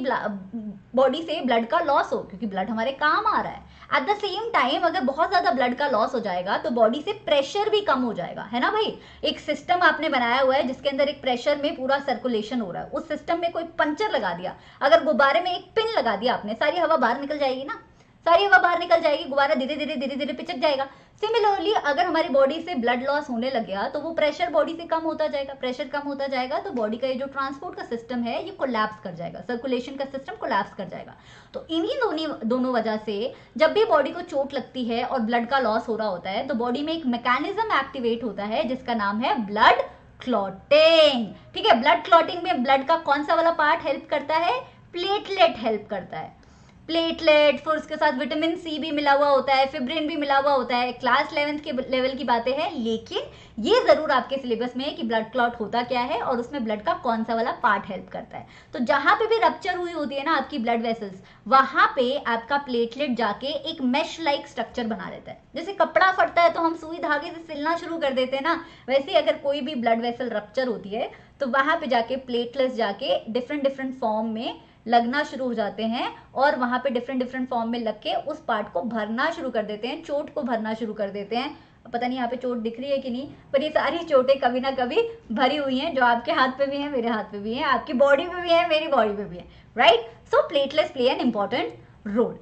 बॉडी से ब्लड का लॉस हो, क्योंकि ब्लड हमारे काम आ रहा है। एट द सेम टाइम अगर बहुत ज़्यादा ब्लड का लॉस हो जाएगा तो बॉडी से प्रेशर भी कम हो जाएगा, है ना भाई। एक सिस्टम आपने बनाया हुआ है जिसके अंदर एक प्रेशर में पूरा सर्कुलेशन हो रहा है। उस सिस्टम में कोई पंचर लगा दिया, अगर गुब्बारे में एक पिन लगा दिया आपने, सारी हवा बाहर निकल जाएगी ना, सारी हवा बाहर निकल जाएगी, गुब्बारा धीरे धीरे धीरे धीरे पिचक जाएगा। सिमिलरली अगर हमारी बॉडी से ब्लड लॉस होने लग गया तो वो प्रेशर बॉडी से कम होता जाएगा, प्रेशर कम होता जाएगा तो बॉडी का ये जो ट्रांसपोर्ट का सिस्टम है ये कोलैप्स कर जाएगा, सर्कुलेशन का सिस्टम कोलैप्स कर जाएगा। तो इन्हीं दोनों दोनों वजह से जब भी बॉडी को चोट लगती है और ब्लड का लॉस हो रहा होता है तो बॉडी में एक मैकेनिज्म एक्टिवेट होता है जिसका नाम है ब्लड क्लॉटिंग। ठीक है, ब्लड क्लॉटिंग में ब्लड का कौन सा वाला पार्ट हेल्प करता है? प्लेटलेट हेल्प करता है। प्लेटलेट, फिर उसके साथ विटामिन सी भी मिला हुआ होता है, फिब्रिन भी मिला हुआ होता है। क्लास इलेवेंथ के लेवल की बातें हैं, लेकिन ये जरूर आपके सिलेबस में है कि ब्लड क्लॉट होता क्या है और उसमें ब्लड का कौन सा वाला पार्ट हेल्प करता है। तो जहाँ पे भी रप्चर हुई होती है ना आपकी ब्लड वेसल्स, वहाँ पे आपका प्लेटलेट जाके एक मैश लाइक स्ट्रक्चर बना लेता है। जैसे कपड़ा फटता है तो हम सुई धागे से सिलना शुरू कर देते हैं ना, वैसे अगर कोई भी ब्लड वेसल रप्चर होती है तो वहाँ पे जाके प्लेटलेट्स जाके डिफरेंट डिफरेंट फॉर्म में लगना शुरू हो जाते हैं और वहाँ पे डिफरेंट डिफरेंट फॉर्म में लग के उस पार्ट को भरना शुरू कर देते हैं, चोट को भरना शुरू कर देते हैं। पता नहीं यहाँ पे चोट दिख रही है कि नहीं, पर ये सारी चोटें कभी ना कभी भरी हुई हैं, जो आपके हाथ पे भी हैं, मेरे हाथ पे भी हैं, आपकी बॉडी पे भी है, मेरी बॉडी पे भी है, right. So platelets play an important role.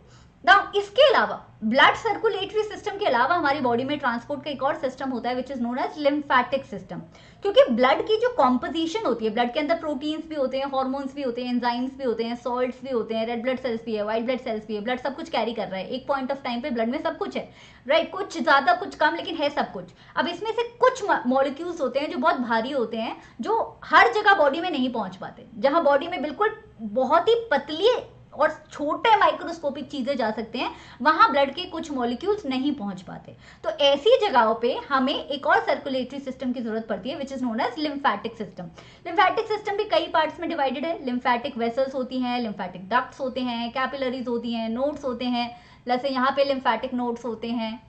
Now इसके अलावा ब्लड सर्कुलेटरी सिस्टम के अलावा हमारी बॉडी में ट्रांसपोर्ट का एक और सिस्टम होता है which is known as lymphatic system. क्योंकि ब्लड की जो कॉम्पोजिशन होती है, ब्लड के अंदर प्रोटीन्स भी होते हैं, हार्मोन्स भी होते हैं, एंजाइम्स भी होते हैं, सॉल्ट्स भी होते हैं, रेड ब्लड सेल्स भी है, व्हाइट ब्लड सेल्स भी है, ब्लड सब कुछ कैरी कर रहा है। एक पॉइंट ऑफ टाइम पे ब्लड में सब कुछ है, राइट, कुछ ज्यादा कुछ कम, लेकिन है सब कुछ। अब इसमें से कुछ मॉलिक्यूल्स होते हैं जो बहुत भारी होते हैं, जो हर जगह बॉडी में नहीं पहुंच पाते, जहाँ बॉडी में बिल्कुल बहुत ही पतली और छोटे माइक्रोस्कोपिक चीजें जा सकते हैं, वहां ब्लड के कुछ मॉलिक्यूल्स नहीं पहुंच पाते। तो ऐसी जगहों पे हमें एक और सर्कुलेटरी सिस्टम की जरूरत पड़ती है which is known as lymphatic system. Lymphatic system भी कई पार्ट्स में डिवाइडेड है। लिम्फेटिक वेसल्स होती हैं, लिम्फेटिक डक्ट्स होते हैं, कैपिलरीज होती हैं, नोड्स होते हैं, जैसे यहाँ पे लिम्फेटिक नोड्स होते हैं,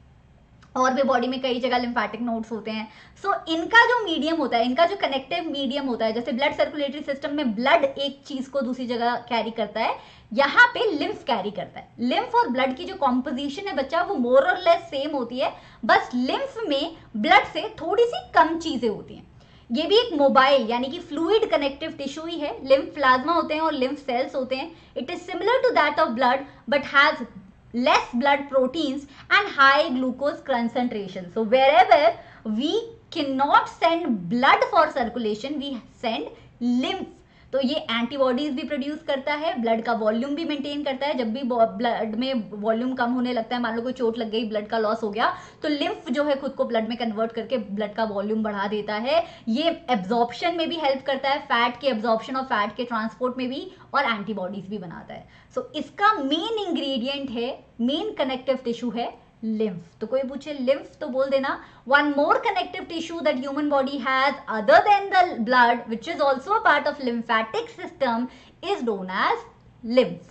और भी बॉडी में कई जगह लिम्फेटिक नोड्स होते हैं। सो so, इनका जो मीडियम होता है, इनका जो कनेक्टिव मीडियम होता है, जैसे ब्लड सर्कुलेटरी सिस्टम में ब्लड एक चीज को दूसरी जगह कैरी करता है, यहाँ पे लिम्फ कैरी करता है। लिम्फ और ब्लड की जो कॉम्पोजिशन है बच्चा, वो मोर और लेस सेम होती है, बस लिम्फ में ब्लड से थोड़ी सी कम चीजें होती हैं। ये भी एक मोबाइल यानी कि फ्लूइड कनेक्टिव टिश्यू ही है। लिम्फ प्लाज्मा होते हैं और लिम्फ सेल्स होते हैं। It is similar to that of blood but has less blood proteins and high glucose concentration. So wherever we cannot send blood for circulation, we send lymph. तो ये antibodies भी produce करता है, blood का volume भी maintain करता है। जब भी ब्लड में वॉल्यूम कम होने लगता है, मान लो कोई चोट लग गई, ब्लड का लॉस हो गया, तो लिम्फ जो है खुद को ब्लड में कन्वर्ट करके ब्लड का वॉल्यूम बढ़ा देता है। ये एब्जॉर्प्शन में भी हेल्प करता है, फैट के एब्जॉर्प्शन और फैट के ट्रांसपोर्ट में भी, और एंटीबॉडीज भी बनाता है। सो so, इसका मेन इंग्रेडिएंट है, मेन कनेक्टिव टिश्यू है lymph. तो कोई पूछे lymph तो बोल देना। One more connective tissue that human body has other than the blood, which is also a part of lymphatic system, is known as lymph.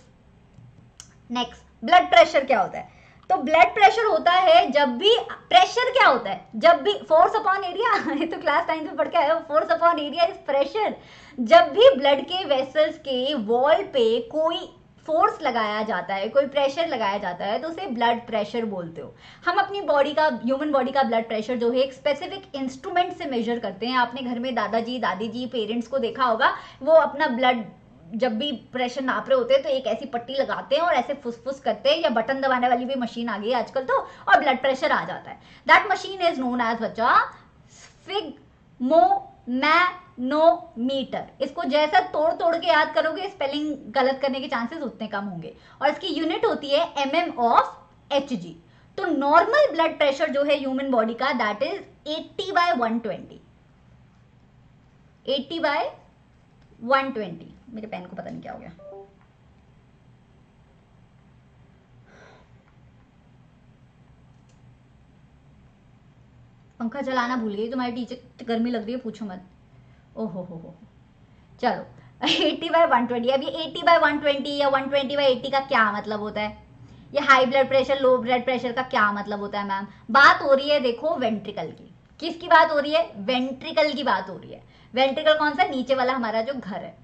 Next, blood pressure क्या होता है? तो ब्लड प्रेशर होता है जब भी, प्रेशर क्या होता है जब भी, फोर्स अपॉन एरिया, ये तो क्लास नाइन्थ में पढ़ के आया, force upon area is pressure. जब भी ब्लड के वेसल्स के वॉल पे कोई फोर्स लगाया जाता है, कोई प्रेशर लगाया जाता है, तो उसे ब्लड प्रेशर बोलते हो। हम अपनी बॉडी का, ह्यूमन बॉडी का ब्लड प्रेशर जो है एक स्पेसिफिक इंस्ट्रूमेंट से मेजर करते हैं। आपने घर में दादाजी दादी जी पेरेंट्स को देखा होगा, वो अपना ब्लड जब भी प्रेशर नाप रहे होते हैं तो एक ऐसी पट्टी लगाते हैं और ऐसे फुसफुस करते हैं, या बटन दबाने वाली भी मशीन आ गई है आजकल तो, और ब्लड प्रेशर आ जाता है। That machine is known as बच्चा स्फिग्मोमैनोमीटर। इसको जैसा तोड़ तोड़ के याद करोगे, स्पेलिंग गलत करने के चांसेस उतने कम होंगे। और इसकी यूनिट होती है M M of H G. तो नॉर्मल ब्लड प्रेशर जो है ह्यूमन बॉडी का, दैट इज अस्सी बाय एक सौ बीस, अस्सी बाय एक सौ बीस। मेरे पेन को पता नहीं क्या हो गया, पंखा चलाना भूल गई तुम्हारी टीचर, गर्मी लग रही है पूछो मत। ओहो हो हो, चलो अस्सी बाय एक सौ बीस। अब ये अस्सी बाय एक सौ बीस या एक सौ बीस बाय अस्सी का क्या मतलब होता है? ये high blood pressure low blood pressure का क्या मतलब होता है मैम? बात हो रही है देखो वेंट्रिकल की। किसकी बात हो रही है? वेंट्रिकल की बात हो रही है। वेंट्रिकल कौन सा, नीचे वाला हमारा जो घर है।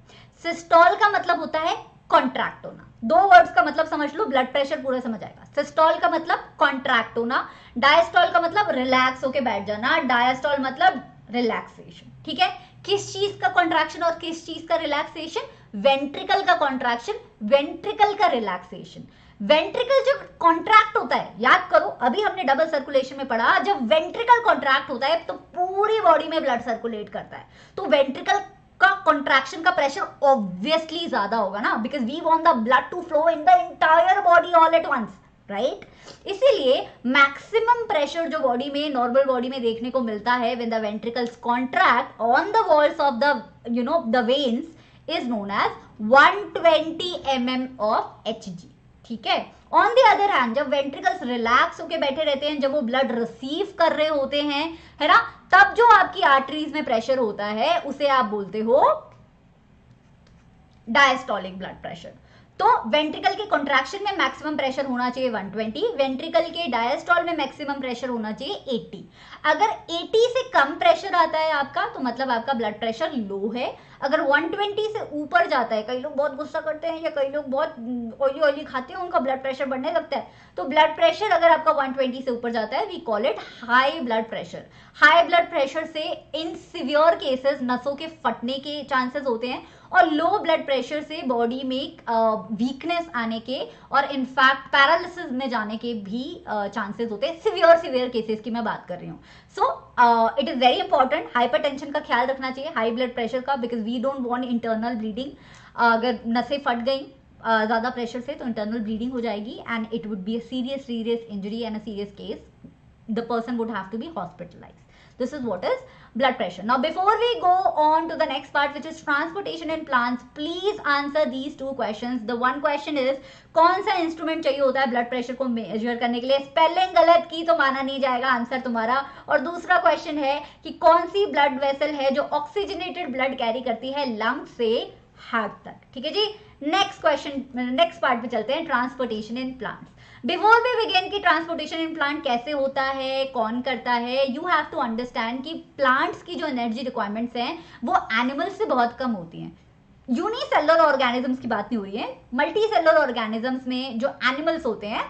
सिस्टोल का मतलब होता है कॉन्ट्रैक्ट होना। दो वर्ड्स का मतलब समझ लो, ब्लड प्रेशर पूरा समझ आएगा। सिस्टोल का मतलब कॉन्ट्रैक्ट होना, डायस्टोल का मतलब रिलैक्स होके बैठ जाना, डायस्टोल मतलब रिलैक्सेशन। ठीक है, किस चीज का कॉन्ट्रैक्शन और किस चीज का रिलैक्सेशन? वेंट्रिकल का कॉन्ट्रैक्शन, वेंट्रिकल का रिलैक्सेशन। वेंट्रिकल जब कॉन्ट्रैक्ट होता है, याद करो अभी हमने डबल सर्कुलेशन में पढ़ा, जब वेंट्रिकल कॉन्ट्रैक्ट होता है तो पूरी बॉडी में ब्लड सर्कुलेट करता है, तो वेंट्रिकल का कॉन्ट्रैक्शन का प्रेशर ऑब्वियसली ज्यादा होगा ना, because we want the blood to flow in the entire body all at once, right? इसीलिए मैक्सिमम प्रेशर जो बॉडी में, नॉर्मल बॉडी में देखने को मिलता है when the ventricles contract on the walls of the you know the veins is known as one twenty M M of H G. ठीक है, ऑन द अदर हैंड जब वेंट्रिकल्स रिलैक्स होके बैठे रहते हैं, जब वो ब्लड रिसीव कर रहे होते हैं, है ना, तब जो आपकी आर्टरीज में प्रेशर होता है उसे आप बोलते हो डायस्टोलिक ब्लड प्रेशर। तो वेंट्रिकल के कॉन्ट्रैक्शन में मैक्सिमम प्रेशर होना चाहिए वन ट्वेंटी, वेंट्रिकल के डायस्टोल में मैक्सिमम प्रेशर होना चाहिए एटी। अगर एटी से कम प्रेशर आता है आपका, तो मतलब आपका ब्लड प्रेशर लो है। अगर वन ट्वेंटी से ऊपर जाता है, कई लोग बहुत गुस्सा करते हैं या कई लोग बहुत ऑयली ऑयली खाते हैं, उनका ब्लड प्रेशर बढ़ने लगता है। तो ब्लड प्रेशर अगर आपका वन ट्वेंटी से ऊपर जाता है, we call it high blood pressure. High blood pressure से इन सिवियर केसेस नसों के फटने के चांसेस होते हैं, और लो ब्लड प्रेशर से बॉडी में वीकनेस आने के और इनफैक्ट पैरालिसिस में जाने के भी चांसेस होते हैं। सिवियर सिवियर केसेस की मैं बात कर रही हूँ। So it is very important, hypertension का ख्याल रखना चाहिए, हाई ब्लड प्रेशर का, because we don't want internal bleeding. अगर नसें फट गई uh, ज़्यादा प्रेशर से तो इंटरनल ब्लीडिंग हो जाएगी, and it would be a serious serious injury and a serious case, the person would have to be hospitalised. This is what is blood pressure. Now before we go on to the next part, which is transportation in plants, please answer these two questions. The one question is, कौन सा instrument चाहिए होता है blood pressure को major करने के लिए? Spelling गलत की तो माना नहीं जाएगा आंसर तुम्हारा। और दूसरा क्वेश्चन है कि कौन सी ब्लड वेसल है जो ऑक्सीजनेटेड ब्लड कैरी करती है लंग से हार्ट तक? ठीक है जी, नेक्स्ट क्वेश्चन, नेक्स्ट पार्ट पे चलते हैं, transportation in plants. Before we begin की ट्रांसपोर्टेशन इन प्लांट कैसे होता है, कौन करता है, यू हैव टू अंडरस्टैंड कि प्लांट्स की जो एनर्जी रिक्वायरमेंट्स हैं वो एनिमल से बहुत कम होती हैं। यूनिसेलुलर ऑर्गेनिजम्स की बात नहीं हो रही है, मल्टीसेलुलर ऑर्गेनिजम्स में जो एनिमल्स होते हैं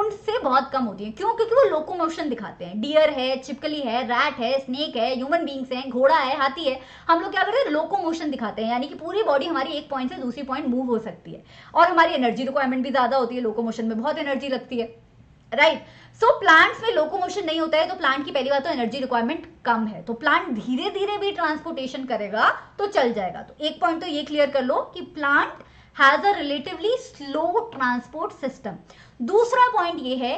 उनसे बहुत कम होती है। क्यों? क्योंकि वो लोकोमोशन दिखाते हैं। डियर है, छिपकली है, रैट है, स्नेक है, ह्यूमन बींग्स हैं, घोड़ा है, हाथी है। हम लोग क्या करते हैं? लोकोमोशन दिखाते हैं, यानी कि पूरी बॉडी हमारी एक पॉइंट से दूसरी पॉइंट मूव हो सकती है, और हमारी एनर्जी रिक्वायरमेंट भी ज्यादा होती है, लोकोमोशन में बहुत एनर्जी लगती है, राइट? सो प्लांट्स में लोकोमोशन नहीं होता है, तो प्लांट की पहली बात तो एनर्जी रिक्वायरमेंट कम है, तो प्लांट धीरे धीरे भी ट्रांसपोर्टेशन करेगा तो चल जाएगा। तो एक पॉइंट तो ये क्लियर कर लो कि plant has a relatively slow transport system. दूसरा पॉइंट ये है,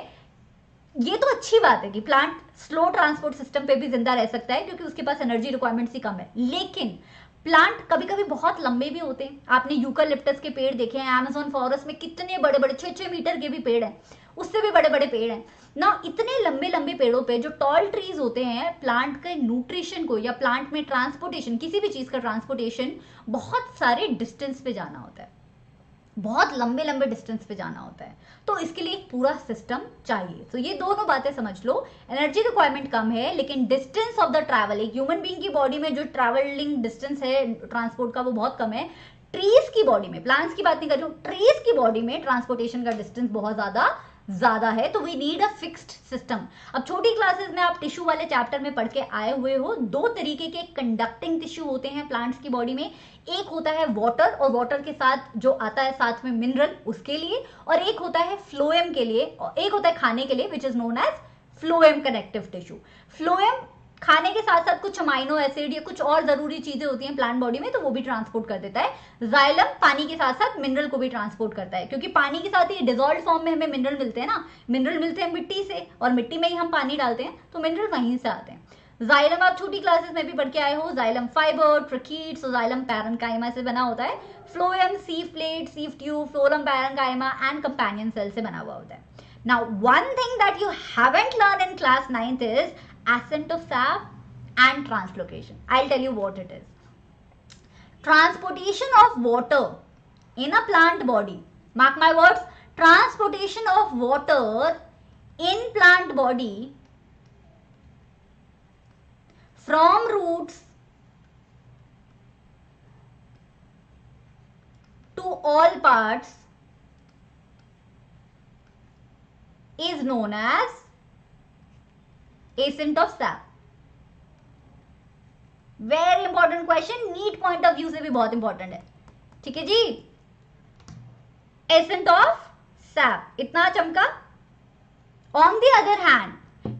ये तो अच्छी बात है कि प्लांट स्लो ट्रांसपोर्ट सिस्टम पे भी जिंदा रह सकता है क्योंकि उसके पास एनर्जी रिक्वायरमेंट्स ही कम है, लेकिन प्लांट कभी कभी बहुत लंबे भी होते हैं। आपने यूकालिप्टस के पेड़ देखे हैं, अमेजोन फॉरेस्ट में कितने बड़े बड़े छः छः मीटर के भी पेड़ हैं, उससे भी बड़े बड़े पेड़ हैं ना। इतने लंबे लंबे पेड़ों पे जो टॉल ट्रीज होते हैं, प्लांट के न्यूट्रिशन को या प्लांट में ट्रांसपोर्टेशन, किसी भी चीज़ का ट्रांसपोर्टेशन बहुत सारे डिस्टेंस पे जाना होता है, बहुत लंबे लंबे डिस्टेंस पे जाना होता है, तो इसके लिए एक पूरा सिस्टम चाहिए। तो ये दोनों बातें समझ लो, एनर्जी रिक्वायरमेंट कम है लेकिन डिस्टेंस ऑफ द ट्रैवल, एक ह्यूमन बीइंग की बॉडी में जो ट्रैवलिंग डिस्टेंस है ट्रांसपोर्ट का वो बहुत कम है। ट्रीज की बॉडी में, प्लांट्स की बात नहीं कर रही हूँ, ट्रीज की बॉडी में ट्रांसपोर्टेशन का डिस्टेंस बहुत ज्यादा ज्यादा है, तो we need a fixed system. अब छोटी क्लासेस में आप टिश्यू वाले चैप्टर में पढ़ के आए हुए हो, दो तरीके के कंडक्टिंग टिश्यू होते हैं प्लांट्स की बॉडी में, एक होता है वाटर, और वाटर के साथ जो आता है साथ में मिनरल उसके लिए, और एक होता है फ्लोएम के लिए, और एक होता है खाने के लिए, which is known as फ्लोएम connective tissue. फ्लोएम खाने के साथ साथ कुछ अमाइनो एसिड या कुछ और जरूरी चीजें होती हैं प्लांट बॉडी में, तो वो भी ट्रांसपोर्ट कर देता है। जाइलम पानी के साथ साथ मिनरल को भी ट्रांसपोर्ट करता है, क्योंकि पानी के साथ ही डिसॉल्व्ड फॉर्म में हमें मिनरल मिलते हैं ना, मिनरल मिलते हैं मिट्टी से, और मिट्टी में ही हम पानी डालते हैं तो मिनरल वहीं से आते हैं। जाइलम आप छोटी क्लासेस में भी पढ़ के आए हो, जाइलम fibre, tracheids, जाइलम parenchyma से बना होता है। फ्लोएम sieve plate, sieve tube, phloem parenchyma and companion cell से बना हुआ होता है। Now one thing that you haven't learn in class ninth is ascent of sap and translocation. I'll tell you what it is. Transportation of water in a plant body, mark my words, transportation of water in plant body from roots all parts is known as ascent of sap. Very important question, नीट point of view से भी बहुत important है. ठीक है जी, accent of sap इतना चमका. On the other hand,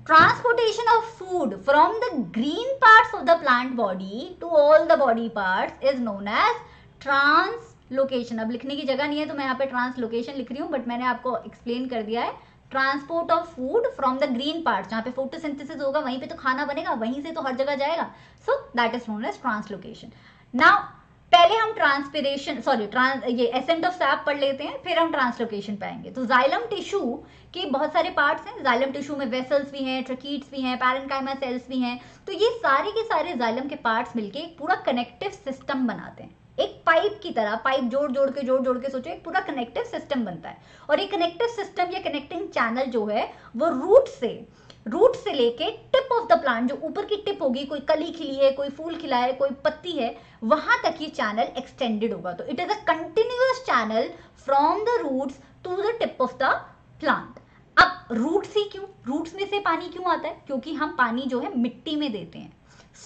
transportation of food from the green parts of the plant body to all the body parts is known as ट्रांसलोकेशन. अब लिखने की जगह नहीं है तो मैं यहाँ पे ट्रांसलोकेशन लिख रही हूँ, बट मैंने आपको एक्सप्लेन कर दिया है. Transport of food from the green part, जहाँ पे फोटोसिंथेसिस होगा वहीं पे तो खाना बनेगा, वहीं से तो हर जगह जाएगा. So that is known as ट्रांसलोकेशन. Now पहले हम ट्रांसपिरेशन सॉरी ट्रांस ये एसेंट ऑफ सैप पढ़ लेते हैं, फिर हम ट्रांसलोकेशन पाएंगे. तो जाइलम टिश्यू के बहुत सारे पार्ट्स हैं. जाइलम टिश्यू में वेसल्स भी हैं, ट्रकीट्स भी हैं, पैरेन्काइमा सेल्स भी हैं. तो ये सारे के सारे जाइलम के पार्ट्स मिलके एक पूरा कनेक्टिव सिस्टम बनाते हैं, एक पाइप की तरह. पाइप जोड़ जोड़ के जोड़ जोड़ के सोचो एक पूरा कनेक्टिव सिस्टम बनता है. और ये कनेक्टिव सिस्टम या कनेक्टिंग चैनल जो है वो रूट से रूट से लेके टिप ऑफ द प्लांट, जो ऊपर की टिप होगी, कोई कली खिली है, कोई फूल खिला है, कोई पत्ती है, वहां तक ये चैनल एक्सटेंडेड होगा. तो it is a continuous channel from the roots to the tip of the plant. अब रूट्स ही क्यों, रूट्स में से पानी क्यों आता है? क्योंकि हम पानी जो है मिट्टी में देते हैं,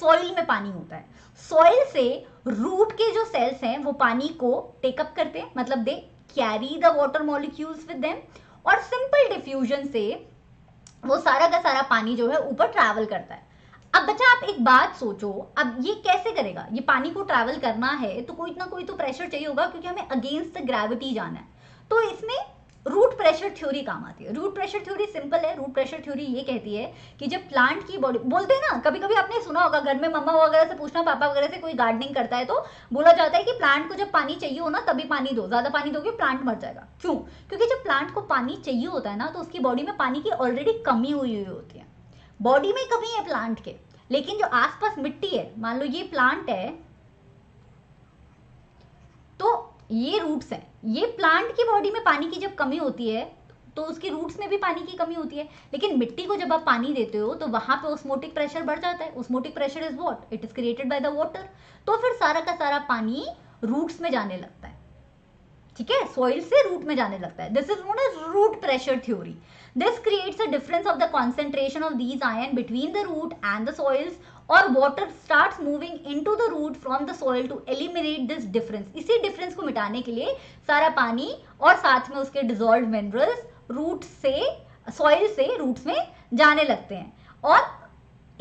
सॉइल में पानी होता है. सॉइल से रूट के जो सेल्स हैं वो पानी को टेकअप करते हैं, मतलब they carry the water molecules with them. और सिंपल डिफ्यूजन से वो सारा का सारा पानी जो है ऊपर ट्रैवल करता है. अब बच्चा आप एक बात सोचो, अब ये कैसे करेगा? ये पानी को ट्रैवल करना है तो कोई ना कोई तो प्रेशर चाहिए होगा, क्योंकि हमें अगेंस्ट द ग्रेविटी जाना है. तो इसमें रूट प्रेशर थ्योरी काम आती है. रूट प्रेशर थ्योरी सिंपल है. रूट प्रेशर थ्योरी ये कहती है कि जब प्लांट की बॉडी, बोलते हैं ना कभी कभी आपने सुना होगा घर में मम्मा वगैरह से पूछना, पापा वगैरह से कोई गार्डनिंग करता है तो बोला जाता है कि प्लांट को जब पानी चाहिए हो ना तभी पानी दो, ज्यादा पानी दोगे प्लांट मर जाएगा. क्यों? क्योंकि जब प्लांट को पानी चाहिए होता है ना तो उसकी बॉडी में पानी की ऑलरेडी कमी हुई हुई होती है. बॉडी में कमी है प्लांट के, लेकिन जो आसपास मिट्टी है, मान लो ये प्लांट है तो ये रूट्स हैं, ये प्लांट की बॉडी में पानी की जब कमी होती है तो उसके रूट्स में भी पानी की कमी होती है. लेकिन मिट्टी को जब आप पानी देते हो तो वहां पे ओस्मोटिक प्रेशर बढ़ जाता है. Osmotic pressure is what? It is created by the water. तो फिर सारा का सारा पानी रूट्स में जाने लगता है. ठीक है, सॉइल से रूट में जाने लगता है. This is known as root pressure theory. This creates a difference of the concentration of these ion between the root and the soils. और water starts moving into the root from the soil to eliminate this difference. इसी difference को मिटाने के लिए सारा पानी और साथ में उसके डिसॉल्व्ड मिनरल्स रूट से, सॉइल से रूट्स में जाने लगते हैं. और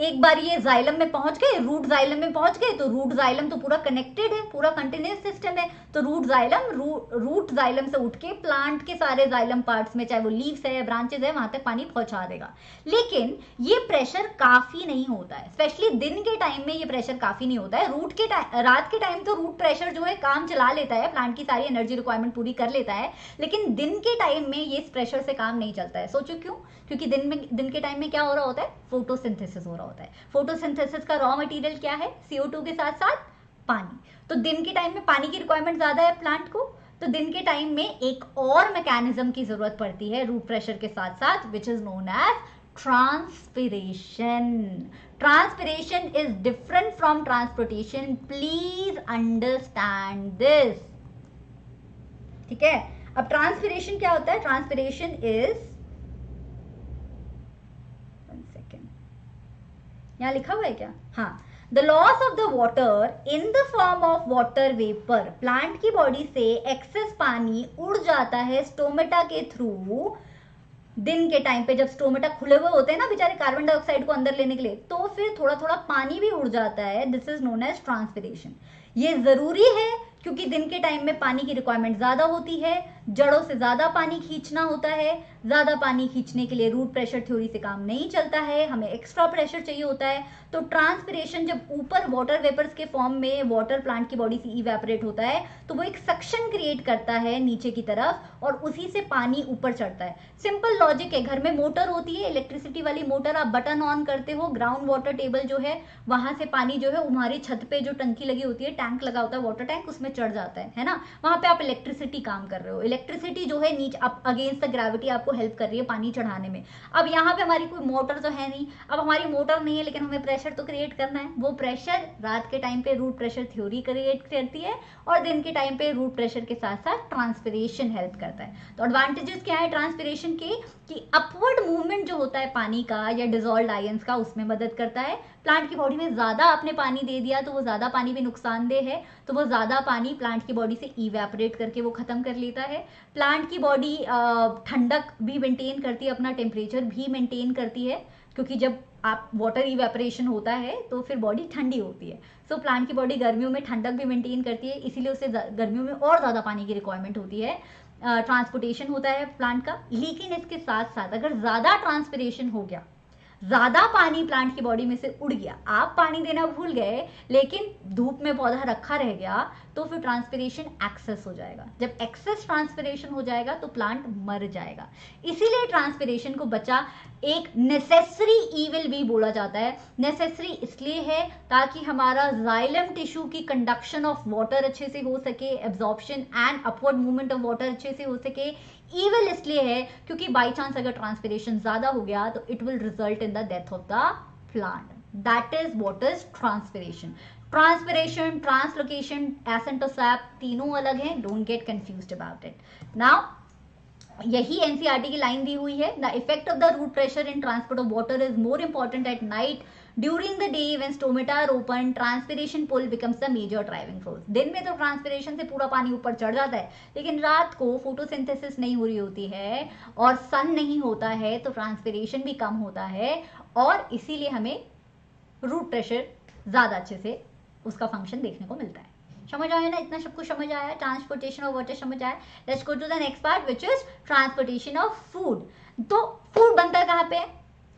एक बार ये जाइलम में पहुंच गए, रूट जाइलम में पहुंच गए, तो रूट जाइलम तो पूरा कनेक्टेड है, पूरा कंटिन्यूस सिस्टम है. तो रूट जाइलम रू, रूट जाइलम से उठ के प्लांट के सारे जाइलम पार्ट्स में, चाहे वो लीव्स है, ब्रांचेस है, वहां तक पानी पहुंचा देगा. लेकिन ये प्रेशर काफी नहीं होता है, स्पेशली दिन के टाइम में ये प्रेशर काफी नहीं होता है. रूट के टाइम, रात के टाइम तो रूट प्रेशर जो है काम चला लेता है, प्लांट की सारी एनर्जी रिक्वायरमेंट पूरी कर लेता है. लेकिन दिन के टाइम में ये प्रेशर से काम नहीं चलता है. सोचो क्यों? क्योंकि दिन में, दिन के टाइम में क्या हो रहा होता है? फोटोसिंथेसिस हो रहा होता है. फोटोसिंथेसिस का रॉ मटेरियल क्या है? सी ओ टू के साथ साथ पानी. तो दिन के टाइम में पानी की रिक्वायरमेंट ज्यादा है प्लांट को, तो दिन के टाइम में एक और मैकेनिज्म की जरूरत पड़ती है रूट प्रेशर के साथ साथ, which is known as ट्रांसपिरेशन. ट्रांसपिरेशन is different from transportation. Please understand this. ठीक है, अब ट्रांसपिरेशन क्या होता है? ट्रांसपिरेशन इज, यहाँ लिखा हुआ है क्या? हाँ, the loss of the water in the form of water vapour. Plant की बॉडी से एक्सेस पानी उड़ जाता है स्टोमेटा के थ्रू. दिन के टाइम पे जब स्टोमेटा खुले हुए होते हैं ना बेचारे कार्बन डाइऑक्साइड को अंदर लेने के लिए, तो फिर थोड़ा थोड़ा पानी भी उड़ जाता है. This is known as ट्रांसपिरेशन. ये जरूरी है क्योंकि दिन के टाइम में पानी की रिक्वायरमेंट ज्यादा होती है, जड़ों से ज्यादा पानी खींचना होता है. ज्यादा पानी खींचने के लिए रूट प्रेशर थ्योरी से काम नहीं चलता है, हमें एक्स्ट्रा प्रेशर चाहिए होता है. तो ट्रांसपिरेशन जब ऊपर वाटर वेपर्स के फॉर्म में वाटर प्लांट की बॉडी से इवेपोरेट होता है तो वो एक सक्शन क्रिएट करता है नीचे की तरफ और उसी से पानी ऊपर चढ़ता है. सिंपल लॉजिक है. घर में मोटर होती है, इलेक्ट्रिसिटी वाली मोटर, आप बटन ऑन करते हो, ग्राउंड वाटर टेबल जो है वहां से पानी जो है हमारी छत पे जो टंकी लगी होती है, टैंक लगा होता है, वाटर टैंक, उसमें चढ़ जाता है, है ना. वहां पे आप इलेक्ट्रिसिटी काम कर रहे हो, इलेक्ट्रिसिटी जो है नीचे अप अगेंस्ट द ग्रेविटी आपको हेल्प कर रही है पानी चढ़ाने में। अब यहाँ पे हमारी कोई मोटर तो है नहीं, अब हमारी मोटर नहीं है लेकिन हमें प्रेशर तो क्रिएट करना है। वो प्रेशर रात के टाइम पे रूट प्रेशर थ्योरी क्रिएट करती है और दिन के टाइम पे रूट प्रेशर के साथ साथ ट्रांसपिरेशन हेल्प करता है। तो एडवांटेजेस क्या है ट्रांसपिरेशन के कि अपवर्ड मूवमेंट जो होता है पानी का या डिजोल्ड आयंस का उसमें मदद करता है। प्लांट की बॉडी में ज़्यादा आपने पानी दे दिया तो वो ज़्यादा पानी भी नुकसानदेह है, तो वो ज़्यादा पानी प्लांट की बॉडी से इवेपोरेट करके वो ख़त्म कर लेता है। प्लांट की बॉडी ठंडक भी मेंटेन करती है, अपना टेम्परेचर भी मेंटेन करती है, क्योंकि जब आप वाटर इवेपोरेशन होता है तो फिर बॉडी ठंडी होती है। सो so, प्लांट की बॉडी गर्मियों में ठंडक भी मेंटेन करती है, इसीलिए उसे गर्मियों में और ज़्यादा पानी की रिक्वायरमेंट होती है। ट्रांसपोर्टेशन uh, होता है प्लांट का, लेकिन इसके साथ साथ अगर ज़्यादा ट्रांसपिरेशन हो गया, ज़्यादा पानी प्लांट की बॉडी में से उड़ गया, आप पानी देना भूल गए लेकिन धूप में पौधा रखा रह गया, तो फिर ट्रांसपिरेशन एक्सेस हो जाएगा। जब एक्सेस ट्रांसपिरेशन हो जाएगा तो प्लांट मर जाएगा। इसीलिए ट्रांसपिरेशन को बचा एक नेसेसरी इविल भी बोला जाता है। नेसेसरी इसलिए है ताकि हमारा जाइलम टिश्यू की कंडक्शन ऑफ वाटर अच्छे से हो सके, absorption and upward movement of water अच्छे से हो सके। इविल इसलिए है क्योंकि बाई चांस अगर ट्रांसपिरेशन ज्यादा हो गया तो it will result in the death of the plant. That is what is ट्रांसपिरेशन। ट्रांसपिरेशन, ट्रांसलोकेशन, ascent of sap तीनों अलग हैं, don't get confused about it. Now यही एनसीईआरटी की लाइन दी हुई है, the effect of the root pressure in transport of water is more important at night. During the day when stomata are open, transpiration pull becomes the major driving force। दिन में तो transpiration से पूरा पानी ऊपर चढ़ जाता है, लेकिन रात को photosynthesis नहीं हो रही होती है और sun नहीं होता है तो transpiration भी कम होता है, और इसीलिए हमें root pressure ज़्यादा अच्छे से उसका function देखने को मिलता है। समझ आया ना, इतना सब कुछ समझ आया, ट्रांसपोर्टेशन ऑफ वाटर समझ आया। Let's go to the next part which is transportation of food. तो फूड बनता है कहाँ पे?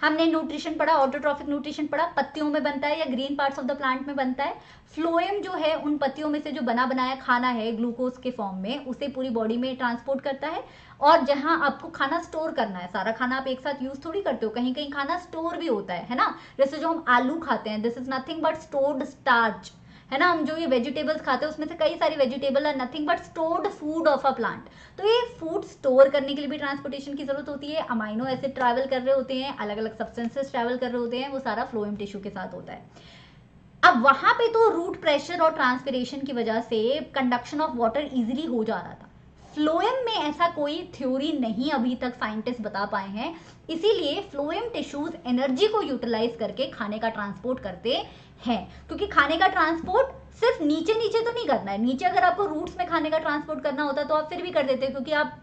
हमने न्यूट्रिशन पढ़ा, ऑटोट्रॉफिक न्यूट्रिशन पढ़ा, पत्तियों में बनता है या green parts of the plant में बनता है। फ्लोएम जो है उन पत्तियों में से जो बना बनाया खाना है ग्लूकोज के फॉर्म में, उसे पूरी बॉडी में ट्रांसपोर्ट करता है। और जहां आपको खाना स्टोर करना है, सारा खाना आप एक साथ यूज थोड़ी करते हो, कहीं कहीं खाना स्टोर भी होता है, है ना। जैसे जो हम आलू खाते हैं, this is nothing but stored starch, है ना। हम जो ये वेजिटेबल्स खाते हैं उसमें से कई सारी vegetable are nothing but stored food of a plant. तो ये फूड स्टोर करने के लिए भी ट्रांसपोर्टेशन की जरूरत होती है। अमाइनो एसिड ट्रैवल कर रहे होते हैं, अलग अलग सब्सटेंसेस ट्रैवल कर रहे होते हैं, वो सारा फ्लोएम टिश्यू के साथ होता है। अब वहां पे तो रूट प्रेशर और ट्रांसपिरेशन की वजह से कंडक्शन ऑफ वाटर ईजिली हो जा रहा था। फ्लोएम में ऐसा कोई थ्योरी नहीं अभी तक साइंटिस्ट बता पाए हैं, इसीलिए फ्लोएम टिश्यूज एनर्जी को यूटिलाइज करके खाने का ट्रांसपोर्ट करते हैं। क्योंकि खाने का ट्रांसपोर्ट सिर्फ नीचे नीचे तो नहीं करना है। नीचे अगर आपको रूट्स में खाने का ट्रांसपोर्ट करना होता तो आप फिर भी कर देते हो क्योंकि आप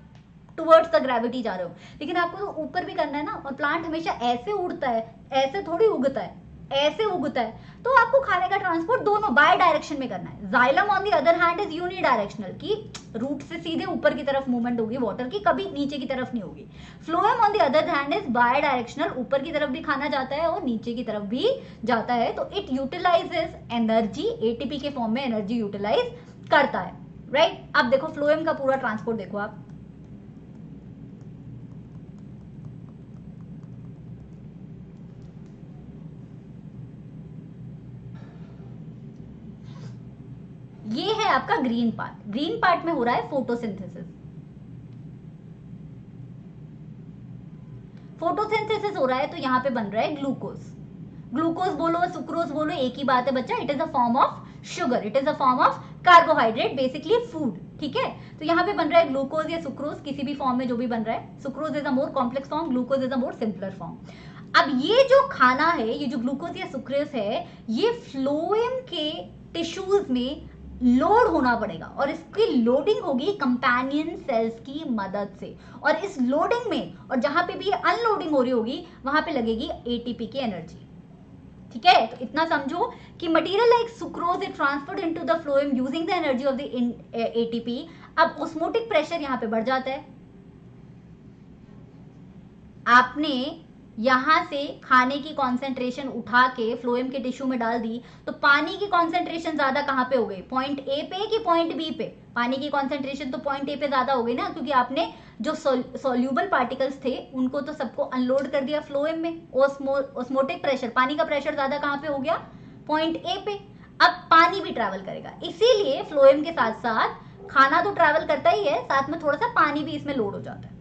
टुवर्ड्स द ग्रेविटी जा रहे हो, लेकिन आपको तो ऊपर भी करना है ना। और प्लांट हमेशा ऐसे उड़ता है, ऐसे थोड़ी उगता है, ऐसे उगता है। तो आपको खाने का ट्रांसपोर्ट दोनों बाय डायरेक्शन में करना है। जाइलम on the other hand is unidirectional, की रूट से सीधे ऊपर की तरफ मूवमेंट होगी वाटर की, कभी नीचे की तरफ नहीं होगी। फ्लोएम on the other hand is bidirectional, ऊपर की तरफ भी खाना जाता है और नीचे की तरफ भी जाता है। तो इट यूटिलाइजेस एनर्जी, एटीपी के फॉर्म में एनर्जी यूटिलाइज करता है, राइट right? आप देखो फ्लोएम का पूरा ट्रांसपोर्ट देखो आप, ये है आपका ग्रीन पार्ट। ग्रीन पार्ट में हो रहा है फोटोसिंथेसिस। फोटोसिंथेसिस हो रहा है तो यहाँ पे बन रहा है ग्लूकोज। ग्लूकोज बोलो, सुक्रोज बोलो, एक ही बात है बच्चा, it is a form of sugar, it is a form of carbohydrate, basically food, ठीक है। तो यहाँ पे बन रहा है ग्लूकोज या सुक्रोज, किसी भी फॉर्म में जो भी बन रहा है। Sucrose is a more complex form, glucose is a more simpler form. अब ये जो खाना है, ये जो ग्लूकोज या सुक्रोज है, ये फ्लोएम के टिश्यूज में लोड होना पड़ेगा और इसकी लोडिंग होगी कंपेनियन सेल्स की मदद से। और इस लोडिंग में और जहां पे भी अनलोडिंग हो रही होगी वहां पे लगेगी एटीपी की एनर्जी, ठीक है। तो इतना समझो कि material like sucrose is transferred into the फ्लोएम using the energy of the ATP. अब ऑस्मोटिक प्रेशर यहाँ पे बढ़ जाता है। आपने यहाँ से खाने की कॉन्सेंट्रेशन उठा के फ्लोएम के टिश्यू में डाल दी तो पानी की कॉन्सेंट्रेशन ज्यादा कहाँ पे हो गई, पॉइंट ए पे कि पॉइंट बी पे? पानी की कॉन्सेंट्रेशन तो पॉइंट ए पे ज्यादा हो गई ना, क्योंकि आपने जो सोल्यूबल पार्टिकल्स थे उनको तो सबको अनलोड कर दिया फ्लोएम में। ऑस्मोटिक प्रेशर, पानी का प्रेशर ज्यादा कहाँ पे हो गया, पॉइंट ए पे। अब पानी भी ट्रैवल करेगा, इसीलिए फ्लोएम के साथ साथ खाना तो ट्रैवल करता ही है, साथ में थोड़ा सा पानी भी इसमें लोड हो जाता है,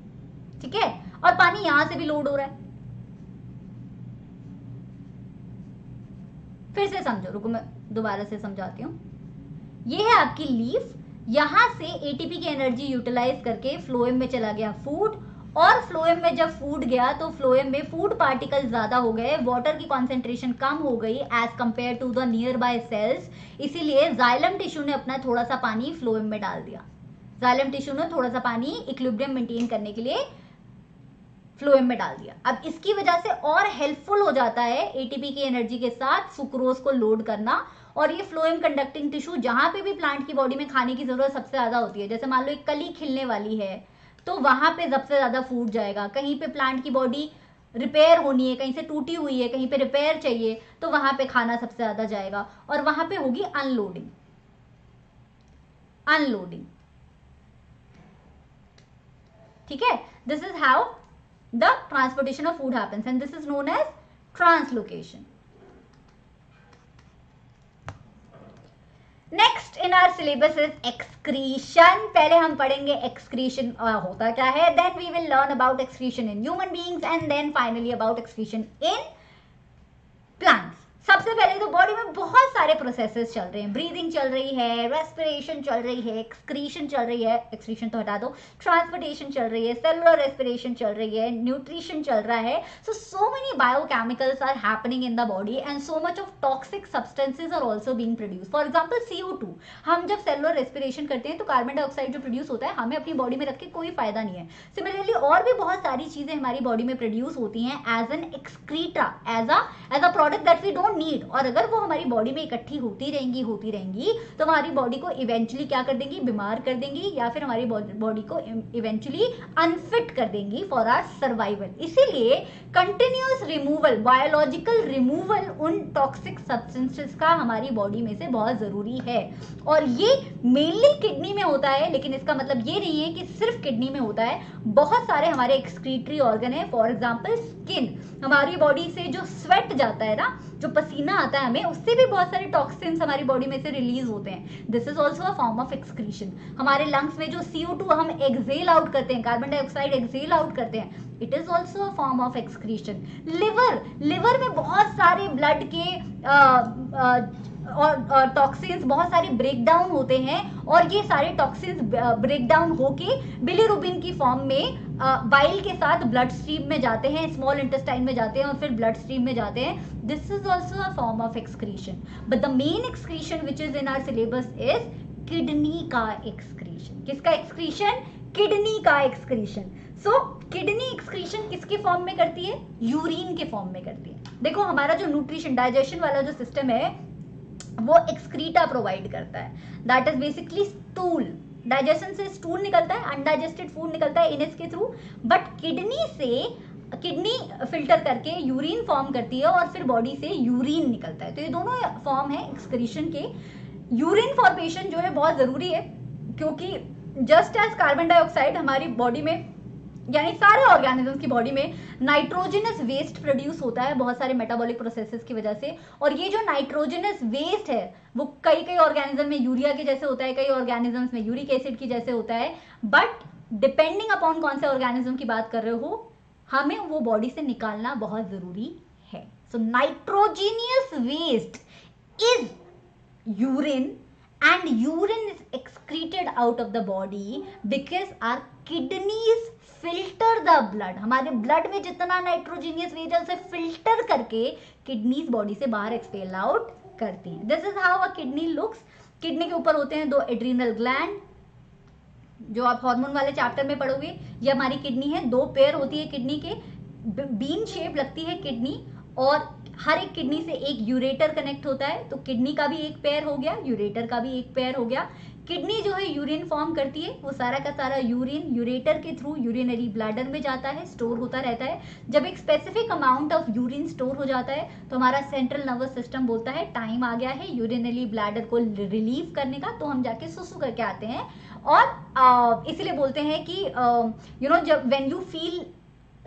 ठीक है। और पानी यहां से भी लोड हो रहा है। फिर से समझो, रुको मैं दोबारा से समझाती हूँ। ये है आपकी लीफ, यहाँ से एटीपी की एनर्जी यूटिलाइज करके फ्लोएम में चला गया फूड, और फ्लोएम में जब फूड गया तो फ्लोएम में फूड पार्टिकल ज्यादा हो गए, वाटर की कॉन्सेंट्रेशन कम हो गई as compare to the nearby cells, इसीलिए जाइलम टिश्यू ने अपना थोड़ा सा पानी फ्लोएम में डाल दिया। जाइलम टिश्यू ने थोड़ा सा पानी इक्विलिब्रियम मेंटेन करने के लिए फ्लोएम में डाल दिया। अब इसकी वजह से और हेल्पफुल हो जाता है एटीपी की एनर्जी के साथ सुक्रोज को लोड करना, और ये फ्लोएम कंडक्टिंग टिश्यू जहां पे भी प्लांट की बॉडी में खाने की जरूरत सबसे ज्यादा होती है, जैसे मान लो एक कली खिलने वाली है तो वहां पे सबसे ज्यादा फूड जाएगा। कहीं पे प्लांट की बॉडी रिपेयर होनी है, कहीं से टूटी हुई है, कहीं पे रिपेयर चाहिए, तो वहां पे खाना सबसे ज्यादा जाएगा, और वहां पे होगी अनलोडिंग। अनलोडिंग, ठीक है। This is how the transportation of food happens and this is known as ट्रांसलोकेशन। Next in our syllabus is excretion. पहले हम पढ़ेंगे एक्सक्रीशन होता क्या है, then we will learn about excretion in human beings and then finally about excretion in plants. सबसे पहले तो body में बहुत सारे प्रोसेसेस चल रहे हैं, ब्रीदिंग चल रही है, रेस्पिरेशन चल रही है, एक्सक्रीशन चल रही है, एक्सक्रीशन तो हटा दो, ट्रांसपोर्टेशन चल रही है, सेलुलर रेस्पिरेशन चल रही है, न्यूट्रिशन चल रहा है। So so many biochemicals are happening in the body and so much of toxic substances are also being produce. For example C O two, हम जब सेलुलर रेस्पिरेशन करते हैं तो कार्बन डाइऑक्साइड जो प्रोड्यूस होता है हमें अपनी बॉडी में रख के कोई फायदा नहीं है। सिमिलरली और भी बहुत सारी चीजें हमारी बॉडी में प्रोड्यूस होती हैं as an excreta, as a as a product that we don't need, और अगर वो हमारी बॉडी में इकट्ठी होती रहेंगी होती रहेंगी तो हमारी बॉडी को इवेंचुअली क्या कर देंगी, बीमार कर देंगी, या फिर हमारी बॉडी को इवेंचुअली अनफिट कर देंगी फॉर आवर सर्वाइवल। इसीलिए कंटिन्यूअस रिमूवल, बायोलॉजिकल रिमूवल उन टॉक्सिक सब्सटेंसेस का हमारी बॉडी में से बहुत जरूरी है, और ये मेनली किडनी में होता है, लेकिन इसका मतलब ये नहीं है कि सिर्फ किडनी में होता है। बहुत सारे हमारे एक्सक्रीटरी ऑर्गन है, फॉर एग्जाम्पल स्किन। हमारी बॉडी से जो स्वेट जाता है ना, जो पसीना आता है हमें, उससे भी बहुत सारे टॉक्सिन्स हमारी बॉडी में से रिलीज होते हैं। This is also a form of excretion. हमारे लंग्स में जो सी ओ टू हम एक्सेल आउट करते हैं, कार्बन डाइऑक्साइड एक्सेल आउट करते हैं, it is also a form of excretion. Liver, liver में बहुत सारे ब्लड के आ, आ, और टॉक्सिन्स बहुत सारे ब्रेकडाउन होते हैं, और ये सारे टॉक्सिन्स ब्रेकडाउन होके बिलिरुबिन की फॉर्म में बाइल के साथ ब्लड स्ट्रीम में जाते हैं, स्मॉल इंटेस्टाइन में जाते हैं और फिर ब्लड स्ट्रीम में जाते हैं। This is also a form of excretion, but the main excretion which is in our syllabus is kidney का एक्सक्रीशन। किसका एक्सक्रीशन? किडनी का एक्सक्रीशन। सो किडनी एक्सक्रीशन किसके फॉर्म में करती है? यूरिन के फॉर्म में करती है। देखो हमारा जो न्यूट्रिशन, डाइजेशन वाला जो सिस्टम है वो एक्सक्रीटा प्रोवाइड करता है, that is basically stool. Digestion से स्टूल निकलता है, अनडाइजेस्टेड फूड निकलता है एनएस के थ्रू, बट किडनी से, किडनी फिल्टर करके यूरिन फॉर्म करती है और फिर बॉडी से यूरिन निकलता है। तो ये दोनों फॉर्म है एक्सक्रीशन के। यूरिन फॉर्मेशन जो है बहुत जरूरी है, क्योंकि जस्ट एज कार्बन डाइऑक्साइड हमारी बॉडी में, यानी सारे ऑर्गेनिजम्स की बॉडी में नाइट्रोजनस वेस्ट प्रोड्यूस होता है बहुत सारे मेटाबॉलिक प्रोसेसेस की वजह से, और ये जो नाइट्रोजनस वेस्ट है वो कई कई ऑर्गेनिज्म में यूरिया के जैसे होता है, कई ऑर्गेनिजम्स में यूरिक एसिड की जैसे होता है, बट डिपेंडिंग अपॉन कौन से ऑर्गेनिज्म की बात कर रहे हो, हमें वो बॉडी से निकालना बहुत जरूरी है। So nitrogenous waste is urine and urine is excreted out of the body because our kidneys filter the blood. हमारे blood में जितना nitrogenous waste है उसे filter करके kidneys body से बाहर expel out करती हैं। This is how a kidney looks. Kidney के ऊपर होते हैं दो adrenal gland, जो आप hormone वाले chapter में पढ़ोगे। ये हमारी kidney है, दो pair होती है kidney के, bean shape लगती है kidney, और हर एक किडनी से एक यूरेटर कनेक्ट होता है, तो किडनी का भी एक पैर हो गया, यूरेटर का भी एक पैर हो गया। किडनी जो है यूरिन फॉर्म करती है, वो सारा का सारा यूरिन यूरेटर के थ्रू यूरिनरी ब्लैडर में जाता है, स्टोर होता रहता है। जब एक specific amount of urine store हो जाता है तो हमारा सेंट्रल नर्वस सिस्टम बोलता है टाइम आ गया है यूरिनरी ब्लैडर को रिलीव करने का, तो हम जाके सुसु करके आते हैं। और इसीलिए बोलते हैं कि यू नो जब when you feel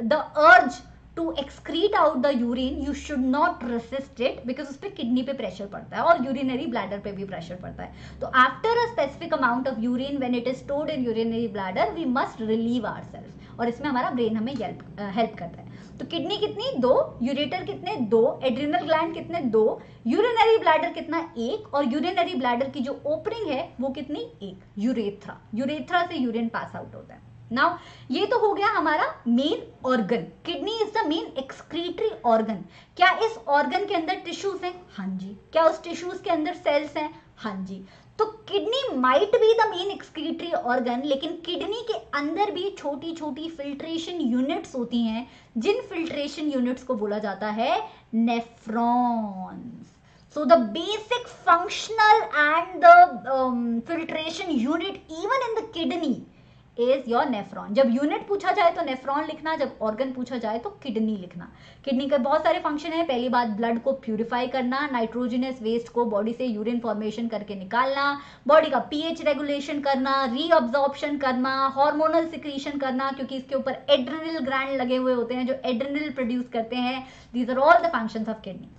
the urge to excrete out the urine, you should not resist it because उस पर किडनी पे प्रेशर पड़ता है और urinary bladder पे भी प्रेशर पड़ता है. तो after a specific amount of urine when it is stored in urinary bladder, we must relieve ourselves. और इसमें हमारा ब्रेन हमें हेल्प करता है. तो किडनी कितनी दो, यूरेटर कितने दो, एड्रिनल ग्लैंड कितने दो, यूरिनरी ब्लैडर कितना एक, और यूरिनरी ब्लैडर की जो ओपनिंग है वो कितनी एक, यूरेथ्रा. यूरेथ्रा से यूरिन पास आउट होता है. Now, ये तो हो गया हमारा main organ. Kidney is the main excretory organ. क्या इस ऑर्गन के अंदर टिश्यूज हैं? हाँ जी. क्या उस टिश्यूज के अंदर सेल्स हैं? हाँ जी. तो kidney might be the main excretory organ, लेकिन किडनी के अंदर भी छोटी छोटी फिल्ट्रेशन यूनिट्स होती हैं, जिन फिल्ट्रेशन यूनिट्स को बोला जाता है nephrons. So the basic functional and the um, filtration unit even in the kidney is your nephron. जब यूनिट पूछा जाए तो नेफ्रॉन लिखना, जब ऑर्गन पूछा जाए तो किडनी लिखना. किडनी के बहुत सारे फंक्शन है. पहली बात, ब्लड को प्यूरिफाई करना, नाइट्रोजनस वेस्ट को बॉडी से यूरिन फॉर्मेशन करके निकालना, बॉडी का पीएच रेगुलेशन करना, रीअब्जॉर्प्शन करना, हार्मोनल सिक्रीशन करना, क्योंकि इसके ऊपर एड्रेनल ग्लैंड लगे हुए होते हैं जो एड्रेनल प्रोड्यूस करते हैं. These are all the functions of kidney.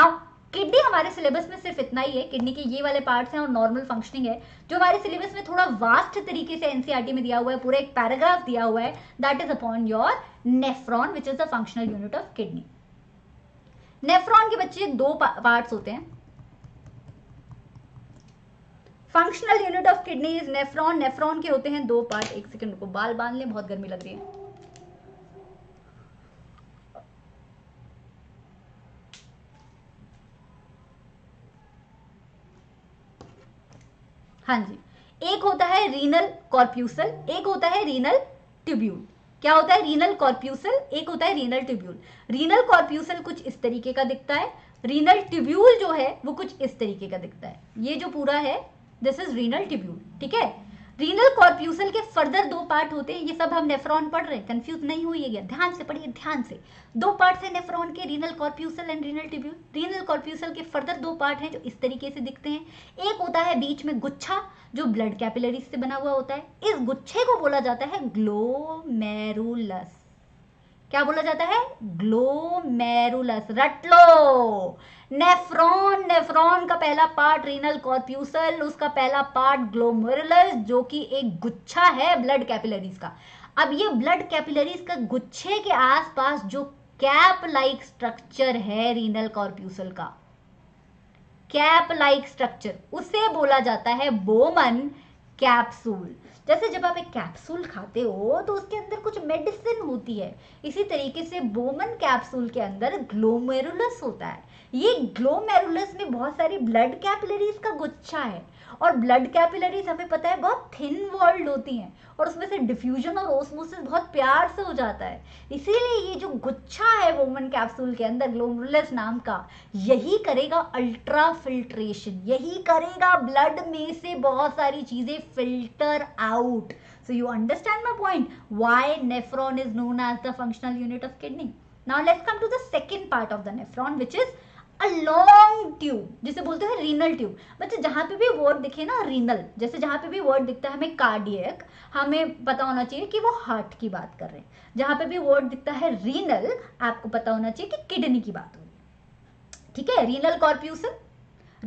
Now kidney हमारे सिलेबस में सिर्फ इतना ही है. किडनी के ये वाले पार्ट्स हैं और नॉर्मल फंक्शनिंग है. जो हमारे सिलेबस में थोड़ा वास्ट तरीके से एनसीईआरटी में दिया हुआ है, पूरा एक पैराग्राफ दिया हुआ है, that is upon your नेफ्रॉन which is the functional unit of kidney. नेफ्रॉन के बच्चे दो पार्ट्स होते हैं. Functional unit of kidney is नेफ्रॉन. नेफ्रॉन के होते हैं दो पार्ट. एक सेकेंड को बाल बांध लें, बहुत गर्मी लग रही है. हाँ जी. एक होता है रीनल कॉर्प्यूसल, एक होता है रीनल ट्यूब्यूल. क्या होता है? रीनल कॉर्प्यूसल, एक होता है रीनल ट्यूब्यूल. रीनल कॉर्प्यूसल कुछ इस तरीके का दिखता है, रीनल ट्यूब्यूल जो है वो कुछ इस तरीके का दिखता है. ये जो पूरा है दिस इज रीनल ट्यूब्यूल. ठीक है. रीनल कॉर्प्यूसल के फर्दर दो पार्ट होते हैं. ये सब हम नेफ्रॉन पढ़ रहे हैं, कंफ्यूज नहीं हुई, ध्यान से पढ़िए, ध्यान से. दो पार्ट है नेफ्रॉन के, renal corpuscle and renal tubule. Renal corpuscle के फर्दर दो पार्ट हैं जो इस तरीके से दिखते हैं. एक होता है बीच में गुच्छा जो ब्लड कैपिलरीज से बना हुआ होता है. इस गुच्छे को बोला जाता है ग्लोमेरुलस. क्या बोला जाता है? ग्लोमेरुलस. रट लो. नेफ्रॉन, नेफ्रॉन का पहला पार्ट रीनल कॉर्प्यूसल, उसका पहला पार्ट ग्लोमेरुलस जो कि एक गुच्छा है ब्लड कैपिलरीज का. अब ये ब्लड कैपिलरीज का गुच्छे के आसपास जो कैप लाइक स्ट्रक्चर है रीनल कॉर्प्यूसल का, कैप लाइक स्ट्रक्चर, उसे बोला जाता है बोमन कैप्सूल. जैसे जब आप एक कैप्सूल खाते हो तो उसके अंदर कुछ मेडिसिन होती है, इसी तरीके से बोमन कैप्सूल के अंदर ग्लोमेरुलस होता है. ये ग्लोमेरुलस में बहुत सारी ब्लड कैपिलरीज का गुच्छा है, और ब्लड कैपिलरीज हमें पता है बहुत थिन वॉल्ड होती हैं, और उसमें से डिफ्यूजन और ओस्मोसिस बहुत प्यार से हो जाता है. इसीलिए ये जो गुच्छा है बोमन कैप्सूल के अंदर ग्लोमेरुलस नाम का, यही करेगा अल्ट्रा फिल्ट्रेशन, यही करेगा ब्लड में से बहुत सारी चीजें filter out. So you understand my point why nephron is known as the functional unit of kidney. Now let's come to the second part of the nephron which is a long tube जिसे बोलते हैं renal tube. बच्चे जहाँ पे भी word दिखे ना renal, जैसे जहाँ पे भी word दिखता है हमें cardiac, हमें पता होना चाहिए कि वो heart की बात कर रहे हैं. जहाँ पे भी word दिखता है renal, आपको पता होना चाहिए कि kidney की बात हो रही है. ठीक है. renal corpuscle,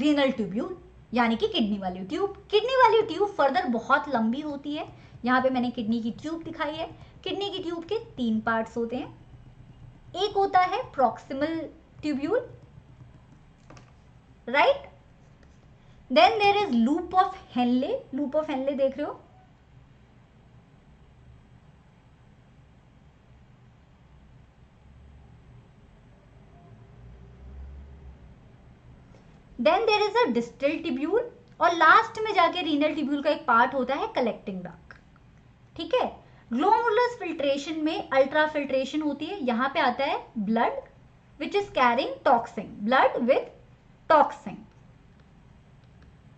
renal tubule यानी कि किडनी वाली ट्यूब. किडनी वाली ट्यूब फर्दर बहुत लंबी होती है. यहाँ पे मैंने किडनी की ट्यूब दिखाई है. किडनी की ट्यूब के तीन पार्ट्स होते हैं. एक होता है proximal tubule, right. Then there is loop of Henle. Loop of Henle देख रहे हो, then there is a distal tubule, और लास्ट में जाके रीनल ट्यूब्यूल का एक पार्ट होता है कलेक्टिंग डक्ट. ठीक है. ग्लोमेरुलस फिल्ट्रेशन में अल्ट्रा फिल्ट्रेशन होती है. यहाँ पे आता है blood which is carrying toxin, blood with toxin.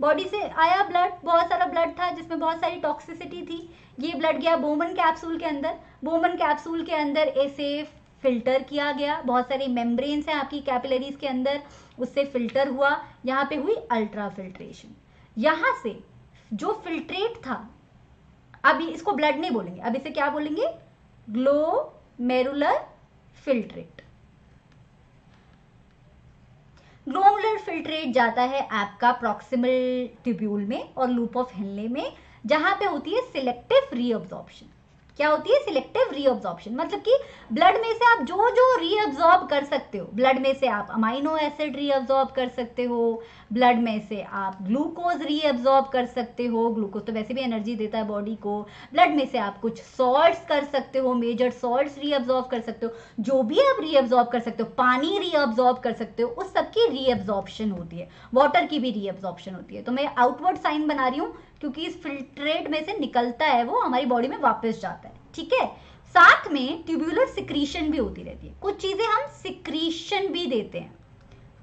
Body से आया ब्लड, बहुत सारा ब्लड था जिसमें बहुत सारी टॉक्सिसिटी थी. ये ब्लड गया बोमन कैप्सूल के अंदर. बोमन कैप्सूल के अंदर ऐसे फिल्टर किया गया. बहुत सारी मेम्ब्रेन्स हैं आपकी कैपिलरीज के अंदर, उससे फिल्टर हुआ. यहाँ पे हुई अल्ट्रा फिल्ट्रेशन. यहाँ से जो फिल्ट्रेट था, अभी इसको ब्लड नहीं बोलेंगे, अब इसे क्या बोलेंगे? Glomerular filtrate. ग्लोमेरुलर फिल्ट्रेट जाता है आपका प्रॉक्सिमल ट्यूब्यूल में और लूप ऑफ हेनले में, जहां पे होती है सिलेक्टिव रीअब्जॉर्प्शन। क्या होती है? सिलेक्टिव रीअब्जॉर्प्शन, मतलब कि ब्लड में से आप जो जो रीअब्जॉर्ब कर सकते हो, ब्लड में से आप अमाइनो एसिड रीअब्जॉर्ब कर सकते हो, ब्लड में से आप ग्लूकोज रीअब्जॉर्ब कर सकते हो, ग्लूकोज तो वैसे भी एनर्जी देता है बॉडी को, ब्लड में से आप कुछ सॉल्ट्स कर सकते हो, मेजर सॉल्ट्स रीअब्जॉर्ब कर सकते हो, जो भी आप रीअब्जॉर्ब कर सकते हो, पानी रीअब्जॉर्ब कर सकते हो, उस सबकी रीअब्जॉर्प्शन होती है, वाटर की भी रीअब्जॉर्प्शन होती है। तो मैं आउटवर्ड साइन बना रही हूँ क्योंकि इस फिल्ट्रेट में से निकलता है वो हमारी बॉडी में वापस जाता है, ठीक है। साथ में ट्यूब्यूलर सिक्रीशन भी होती रहती है, कुछ चीजें हम सिक्रीशन भी देते हैं।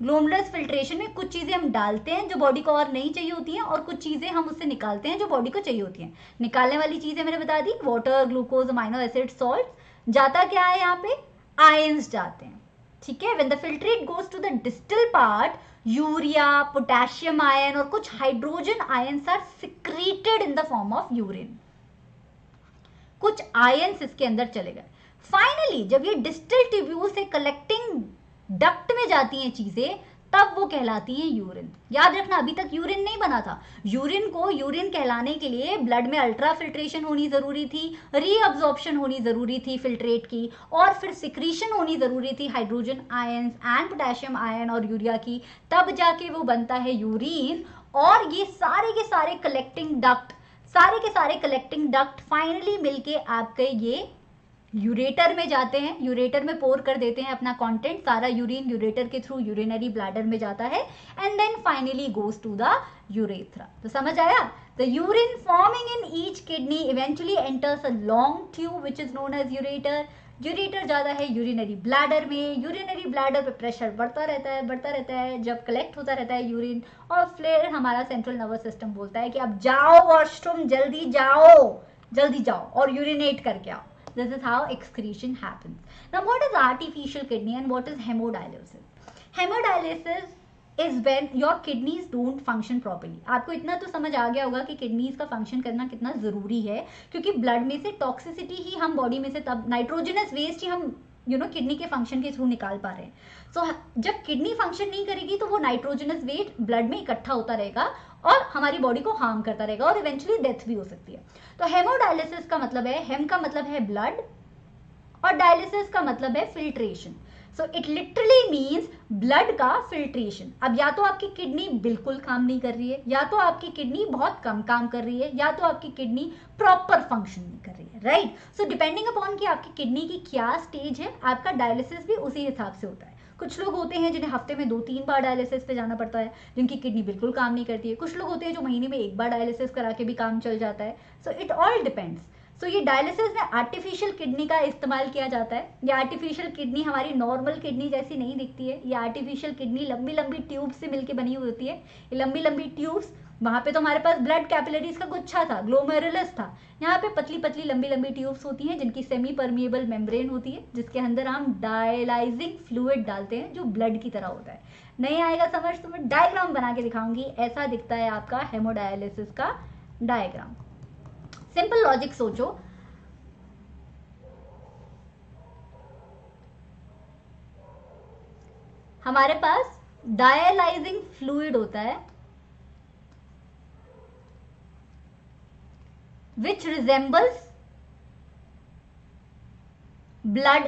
ग्लोमेरुलर फिल्ट्रेशन में कुछ चीजें हम डालते हैं जो बॉडी को और नहीं चाहिए होती हैं, और कुछ चीजें हम उससे निकालते हैं जो बॉडी को चाहिए होती हैं। निकालने वाली चीजें मैंने बता दी, water, glucose, amino acid, salt. जाता क्या है यहाँ पे? आयंस जाते हैं, ठीक है। When the filtrate goes to the distal part, urea, potassium ion और कुछ hydrogen ions are secreted in the form of urine. कुछ आयन्स इसके अंदर चले गए। फाइनली जब ये डिस्टल ट्यूब्यूल से कलेक्टिंग डक्ट में जाती हैं चीजें, तब वो कहलाती हैं यूरिन। याद रखना, अभी तक यूरिन नहीं बना था। यूरिन को यूरिन कहलाने के लिए ब्लड में अल्ट्रा फिल्ट्रेशन होनी जरूरी थी, रीअब्जॉर्प्शन होनी जरूरी थी फिल्ट्रेट की, और फिर सिक्रीशन होनी जरूरी थी hydrogen ions and potassium ion और यूरिया की, तब जाके वो बनता है यूरिन। और ये सारे के सारे कलेक्टिंग डक्ट सारे के सारे कलेक्टिंग डक्ट फाइनली मिलके आपके ये यूरेटर में जाते हैं। यूरेटर में पोर कर देते हैं अपना कंटेंट, सारा यूरिन यूरेटर के थ्रू यूरिनरी ब्लैडर में जाता है and then finally goes to the urethra. तो समझ आया? The urine forming in each kidney eventually enters a long tube which is known as ureter. Ureter जाता है यूरिनरी ब्लैडर में, यूरिनरी ब्लैडर पे प्रेशर बढ़ता रहता है बढ़ता रहता है जब कलेक्ट होता रहता है यूरिन, और फिर हमारा सेंट्रल नर्वस सिस्टम बोलता है कि अब जाओ वॉशरूम, जल्दी जाओ जल्दी जाओ और यूरिनेट करके आओ। This is how excretion happens. Now, what is artificial kidney and what is hemodialysis? Hemodialysis is when your kidneys don't function properly. आपको इतना तो समझ आ गया होगा कि किडनीज का फंक्शन करना कितना जरूरी है, क्योंकि ब्लड में से टॉक्सिसिटी ही हम बॉडी में से, तब नाइट्रोजनस वेस्ट ही हम यू नो किडनी के फंक्शन के थ्रू निकाल पा रहे हैं। सो so, जब किडनी फंक्शन नहीं करेगी तो वो नाइट्रोजनस वेस्ट ब्लड में इकट्ठा होता रहेगा और हमारी बॉडी को हार्म करता रहेगा और इवेंचुअली डेथ भी हो सकती है। तो हेमोडायलिसिस का मतलब है, हेम का मतलब है ब्लड और डायलिसिस का मतलब है filtration. So it literally means blood का फिल्ट्रेशन। अब या तो आपकी किडनी बिल्कुल काम नहीं कर रही है, या तो आपकी किडनी बहुत कम काम कर रही है, या तो आपकी किडनी प्रॉपर फंक्शन नहीं कर रही है, राइट। सो डिपेंडिंग अपॉन कि आपकी किडनी की क्या स्टेज है, आपका डायलिसिस भी उसी हिसाब से होता है। कुछ लोग होते हैं जिन्हें हफ्ते में दो तीन बार डायलिसिस पे जाना पड़ता है, जिनकी किडनी बिल्कुल काम नहीं करती है। कुछ लोग होते हैं जो महीने में एक बार डायलिसिस करा के भी काम चल जाता है। So it all depends. So ये डायलिसिस में आर्टिफिशियल किडनी का इस्तेमाल किया जाता है। ये आर्टिफिशियल किडनी हमारी नॉर्मल किडनी जैसी नहीं दिखती है। ये आर्टिफिशियल किडनी लंबी लंबी ट्यूब से मिलके बनी हुई होती है। ये लंबी लंबी ट्यूब्स, वहाँ पे तो हमारे पास ब्लड कैपिलरीज का गुच्छा था, ग्लोमेरुलस था। यहाँ पे पतली पतली लंबी लंबी ट्यूब्स होती हैं जिनकी सेमी परमिएबल मेम्ब्रेन होती है, जिसके अंदर हम डायलाइजिंग फ्लूइड डालते हैं जो ब्लड की तरह होता है। नहीं आएगा समझ तो मैं डायग्राम बना के दिखाऊंगी। ऐसा दिखता है आपका हेमोडायलिसिस का डायग्राम। सिंपल लॉजिक सोचो, हमारे पास डायलाइजिंग फ्लूइड होता है which resembles blood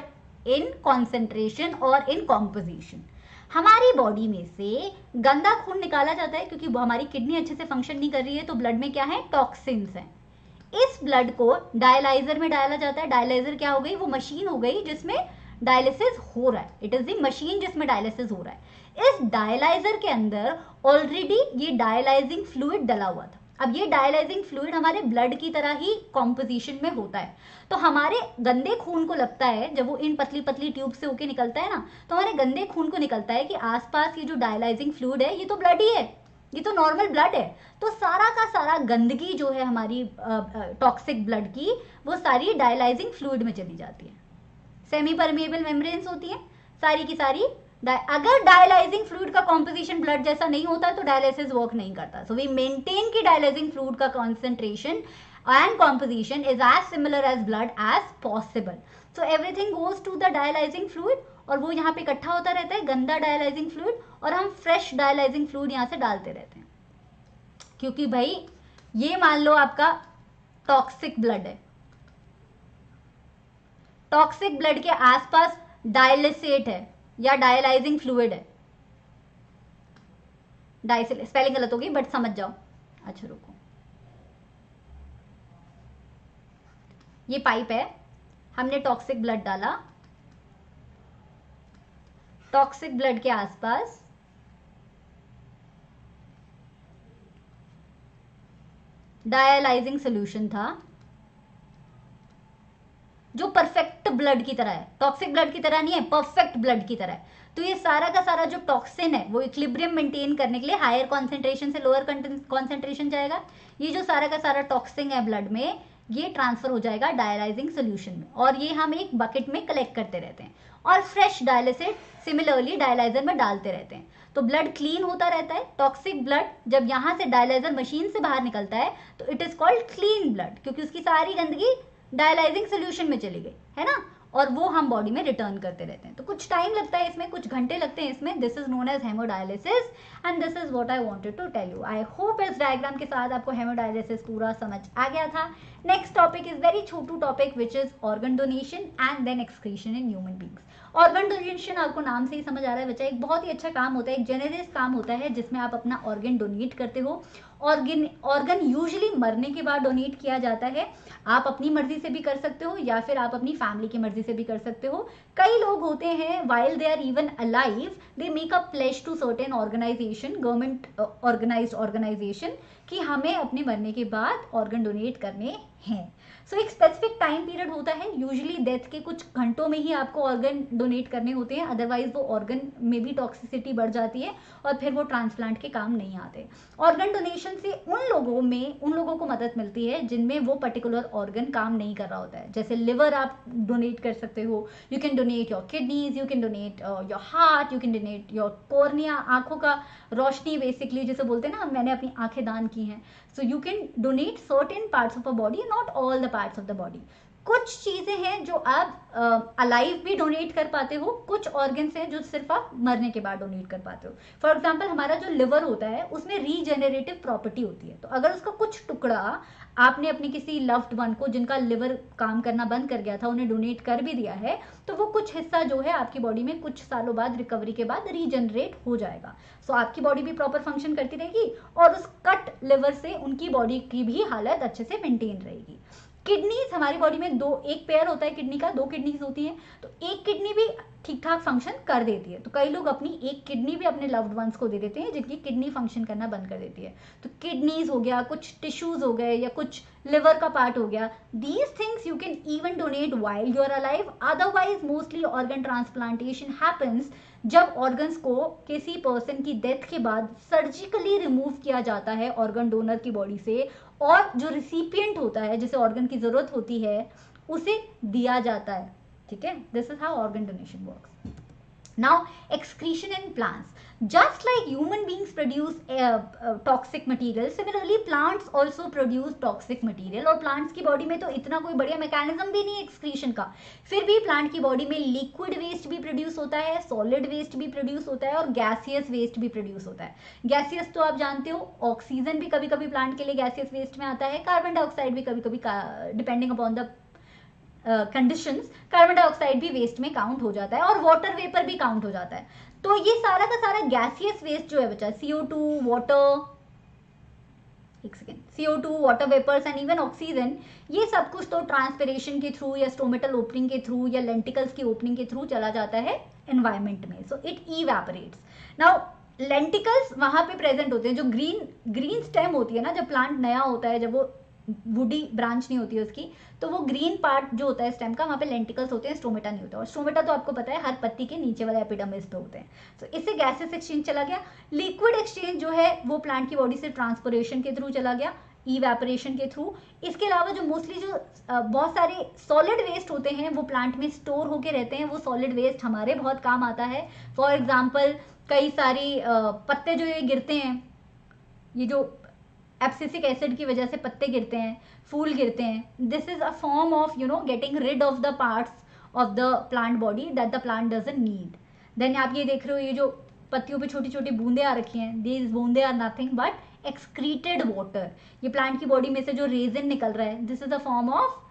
in concentration or in composition. हमारी बॉडी में से गंदा खून निकाला जाता है क्योंकि हमारी किडनी अच्छे से फंक्शन नहीं कर रही है, तो ब्लड में क्या है? टॉक्सिन्स हैं। इस ब्लड को डायलाइजर में डाला जाता है। डायलाइजर क्या हो गई? वो मशीन हो गई जिसमें डायलिसिस हो रहा है। इट इज द मशीन जिसमें डायलिसिस हो रहा है। इस डायलाइजर के अंदर ऑलरेडी ये डायलाइजिंग फ्लूइड डला हुआ था। अब ये डायलाइजिंग फ्लूइड हमारे ब्लड की तरह ही कॉम्पोजिशन में होता है, तो हमारे गंदे खून को लगता है, जब वो इन पतली पतली ट्यूब से होके निकलता है ना, तो हमारे गंदे खून को निकलता है कि आसपास ये जो डायलाइजिंग फ्लूइड है ये तो ब्लड ही है, ये तो नॉर्मल ब्लड है। तो सारा का सारा गंदगी जो है हमारी टॉक्सिक ब्लड की, वो सारी डायलाइजिंग फ्लूइड में चली जाती है। सेमी परमिएबल मेम्ब्रेन्स होती है सारी की सारी। अगर डायलाइजिंग फ्लूइड का कॉम्पोजिशन ब्लड जैसा नहीं होता तो डायलिसिस वर्क नहीं करता। सो वी मेंटेन कि डायलाइजिंग फ्लूइड का concentration and composition is as similar as blood as possible. So everything goes to the dialyzing fluid और वो यहाँ पे इकट्ठा होता रहता है गंदा डायलाइजिंग फ्लूइड, और हम फ्रेश डायलाइजिंग फ्लूइड यहाँ से डालते रहते हैं, क्योंकि भाई ये मान लो आपका टॉक्सिक ब्लड है, टॉक्सिक ब्लड के आसपास डायलिसेट है या डायलाइजिंग फ्लूइड है, डायसिलेट स्पेलिंग गलत हो गई बट समझ जाओ। अच्छा रुको, ये पाइप है, हमने टॉक्सिक ब्लड डाला, टॉक्सिक ब्लड के आसपास डायलाइजिंग सॉल्यूशन था जो परफेक्ट ब्लड की तरह है, टॉक्सिक ब्लड की तरह नहीं है, परफेक्ट ब्लड की तरह है। तो ये सारा का सारा जो टॉक्सिन है वो इक्विलिब्रियम मेंटेन करने के लिए हायर कॉन्सेंट्रेशन से लोअर कॉन्सेंट्रेशन जाएगा, ये जो सारा का सारा टॉक्सिन है ब्लड में ये ट्रांसफर हो जाएगा डायलाइजिंग सोल्यूशन में, और ये हम एक बकेट में कलेक्ट करते रहते हैं और फ्रेश डायलिसेट सिमिलरली डायलाइजर में डालते रहते हैं। तो ब्लड क्लीन होता रहता है, टॉक्सिक ब्लड जब यहाँ से डायलाइजर मशीन से बाहर निकलता है तो it is called clean blood, क्योंकि उसकी सारी गंदगी डायलाइजिंग सोल्यूशन में चली गई है ना, और वो हम बॉडी में रिटर्न करते रहते हैं। तो कुछ टाइम लगता है इसमें, कुछ घंटे लगते हैं इसमें। This is known as हेमोडायलिसिस and this is what I wanted to tell you. I hope इस डायग्राम के साथ आपको हेमोडायलिसिस पूरा समझ आ गया था। नेक्स्ट टॉपिक इज वेरी छोटू topic which is organ donation and then excretion in human beings. Organ donation आपको नाम से ही समझ आ रहा है बच्चा, एक बहुत ही अच्छा काम होता है, एक जेनरस काम होता है जिसमें आप अपना ऑर्गन डोनेट करते हो। ऑर्गन ऑर्गन यूजुअली मरने के बाद डोनेट किया जाता है, आप अपनी मर्जी से भी कर सकते हो या फिर आप अपनी फैमिली की मर्जी से भी कर सकते हो। कई लोग होते हैं while they are even alive they make a pledge to certain organisation, government organised organisation, कि हमें अपने मरने के बाद ऑर्गन डोनेट करने हैं। सो so, एक स्पेसिफिक टाइम पीरियड होता है, यूजुअली डेथ के कुछ घंटों में ही आपको ऑर्गन डोनेट करने होते हैं, अदरवाइज वो ऑर्गन में भी टॉक्सिसिटी बढ़ जाती है और फिर वो ट्रांसप्लांट के काम नहीं आते। ऑर्गन डोनेशन से उन लोगों में उन लोगों को मदद मिलती है जिनमें वो पर्टिकुलर ऑर्गन काम नहीं कर रहा होता है, जैसे लिवर आप डोनेट कर सकते हो, you can donate your kidneys, you can donate your heart, you can donate your cornea, आंखों का रोशनी बेसिकली जिसे बोलते हैं ना, मैंने अपनी आंखें दान की हैं। So you can donate certain parts of a body, not all the parts of the body. कुछ चीजें हैं जो आप अलाइव uh, भी डोनेट कर पाते हो, कुछ ऑर्गन्स हैं जो सिर्फ आप मरने के बाद डोनेट कर पाते हो। फॉर एग्जाम्पल हमारा जो लिवर होता है उसमें रीजेनरेटिव प्रॉपर्टी होती है, तो अगर उसका कुछ टुकड़ा आपने अपने किसी लव्ड वन को जिनका लिवर काम करना बंद कर गया था उन्हें डोनेट कर भी दिया है, तो वो कुछ हिस्सा जो है आपकी बॉडी में कुछ सालों बाद रिकवरी के बाद रीजनरेट हो जाएगा। सो so, आपकी बॉडी भी प्रॉपर फंक्शन करती रहेगी और उस कट लिवर से उनकी बॉडी की भी हालत अच्छे से मेंटेन रहेगी। किडनीज हमारी बॉडी में दो, एक पेयर होता है किडनी का, दो किडनीज होती हैं, तो एक किडनी भी ठीक ठाक फंक्शन कर देती है, तो कई लोग अपनी एक किडनी भी अपने लव्ड वंस को दे देते हैं जिनकी किडनी फंक्शन करना बंद कर देती है। तो किडनीज हो गया, कुछ टिश्यूज हो गए या कुछ लिवर का पार्ट हो गया, these things you can even donate while you are alive. Otherwise mostly organ transplantation happens जब ऑर्गन्स को किसी पर्सन की डेथ के बाद सर्जिकली रिमूव किया जाता है ऑर्गन डोनर की बॉडी से, और जो रिसिपियंट होता है जिसे ऑर्गन की जरूरत होती है उसे दिया जाता है। ठीक है, this is how organ donation works. Now excretion in plants. Just like human beings produce uh, uh, toxic material, similarly plants also produce toxic material. और plants की body में तो इतना कोई बढ़िया mechanism भी नहीं है excretion का, फिर भी plant की body में liquid waste भी produce होता है, solid waste भी produce होता है और gaseous waste भी produce होता है। gaseous तो आप जानते हो, oxygen भी कभी कभी plant के लिए gaseous waste में आता है, carbon dioxide भी कभी कभी depending upon the conditions carbon dioxide भी वेस्ट में काउंट हो जाता है और वाटर वेपर भी काउंट हो जाता है। तो ये सारा का सारा गैसियस वेस्ट जो है बच्चा, सी ओ टू, वाटर, एक second, C O two, water vapours and even oxygen, ये सब कुछ तो ट्रांसपिरेशन के थ्रू या स्टोमेटल ओपनिंग के थ्रू या लेंटिकल्स की ओपनिंग के थ्रू चला जाता है एनवायरमेंट में। So it evaporates. Now lenticels वहां पे प्रेजेंट होते हैं, जो ग्रीन ग्रीन स्टेम होती है ना, जब प्लांट नया होता है, जब वो वुडी ब्रांच नहीं होती है उसकी, तो वो ग्रीन पार्ट जो होता है स्टेम का वहाँ पे लेंटिकल्स होते हैं, स्टोमेटा नहीं होता। और स्टोमेटा तो आपको पता है हर पत्ती के नीचे वाले एपिडर्मिस पे होते हैं। तो so, इससे गैसेस एक्सचेंज चला गया, लिक्विड एक्सचेंज जो है वो प्लांट की बॉडी से ट्रांसपोरेशन के थ्रू चला गया, इवेपोरेशन के थ्रू। इसके अलावा जो मोस्टली जो बहुत सारे सॉलिड वेस्ट होते हैं वो प्लांट में स्टोर होके रहते हैं, वो सॉलिड वेस्ट हमारे बहुत काम आता है। फॉर एग्जाम्पल कई सारी पत्ते जो ये गिरते हैं, ये जो एब्सिसिक एसिड की वजह से पत्ते गिरते हैं, फूल गिरते हैं. This is a form of you know getting rid of the parts of the plant body that the plant doesn't need. Then आप ये देख रहे हो ये जो पत्तियों पे छोटी छोटी बूंदे आ रखी हैं, दीज बूंदे are nothing but excreted water. ये प्लांट की बॉडी में से जो रेजिन निकल रहा है this is a form of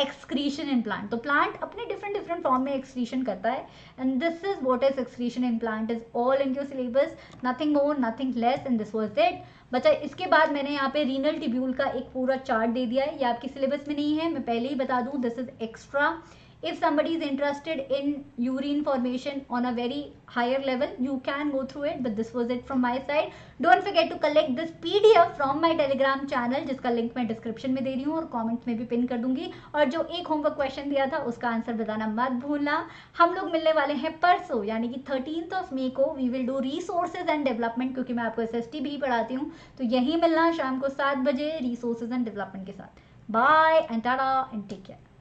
excretion in plant. तो प्लांट अपने डिफरेंट डिफरेंट फॉर्म में एक्सक्रीशन करता है and this is what is excretion in plant is all in your syllabus, nothing more nothing less and this was it. बच्चा इसके बाद मैंने यहाँ पे रीनल ट्यूब्यूल का एक पूरा चार्ट दे दिया है, ये आपके सिलेबस में नहीं है, मैं पहले ही बता दूं this is extra. If somebody is interested in urine formation on a very higher level, you can go through it. But this was it from my side. Don't forget to collect this P D F from my Telegram channel, जिसका link मैं description में दे रही हूँ और comments में भी pin कर दूंगी. और जो एक होमवर्क क्वेश्चन दिया था उसका आंसर बताना मत भूलना. हम लोग मिलने वाले हैं परसों यानी कि थर्टींथ ऑफ मे को. We will do resources and development, क्योंकि मैं आपको एस एस टी भी पढ़ाती हूँ. तो यही मिलना शाम को सात बजे रिसोर्सेज एंड डेवलपमेंट के साथ. Bye and tata and take care.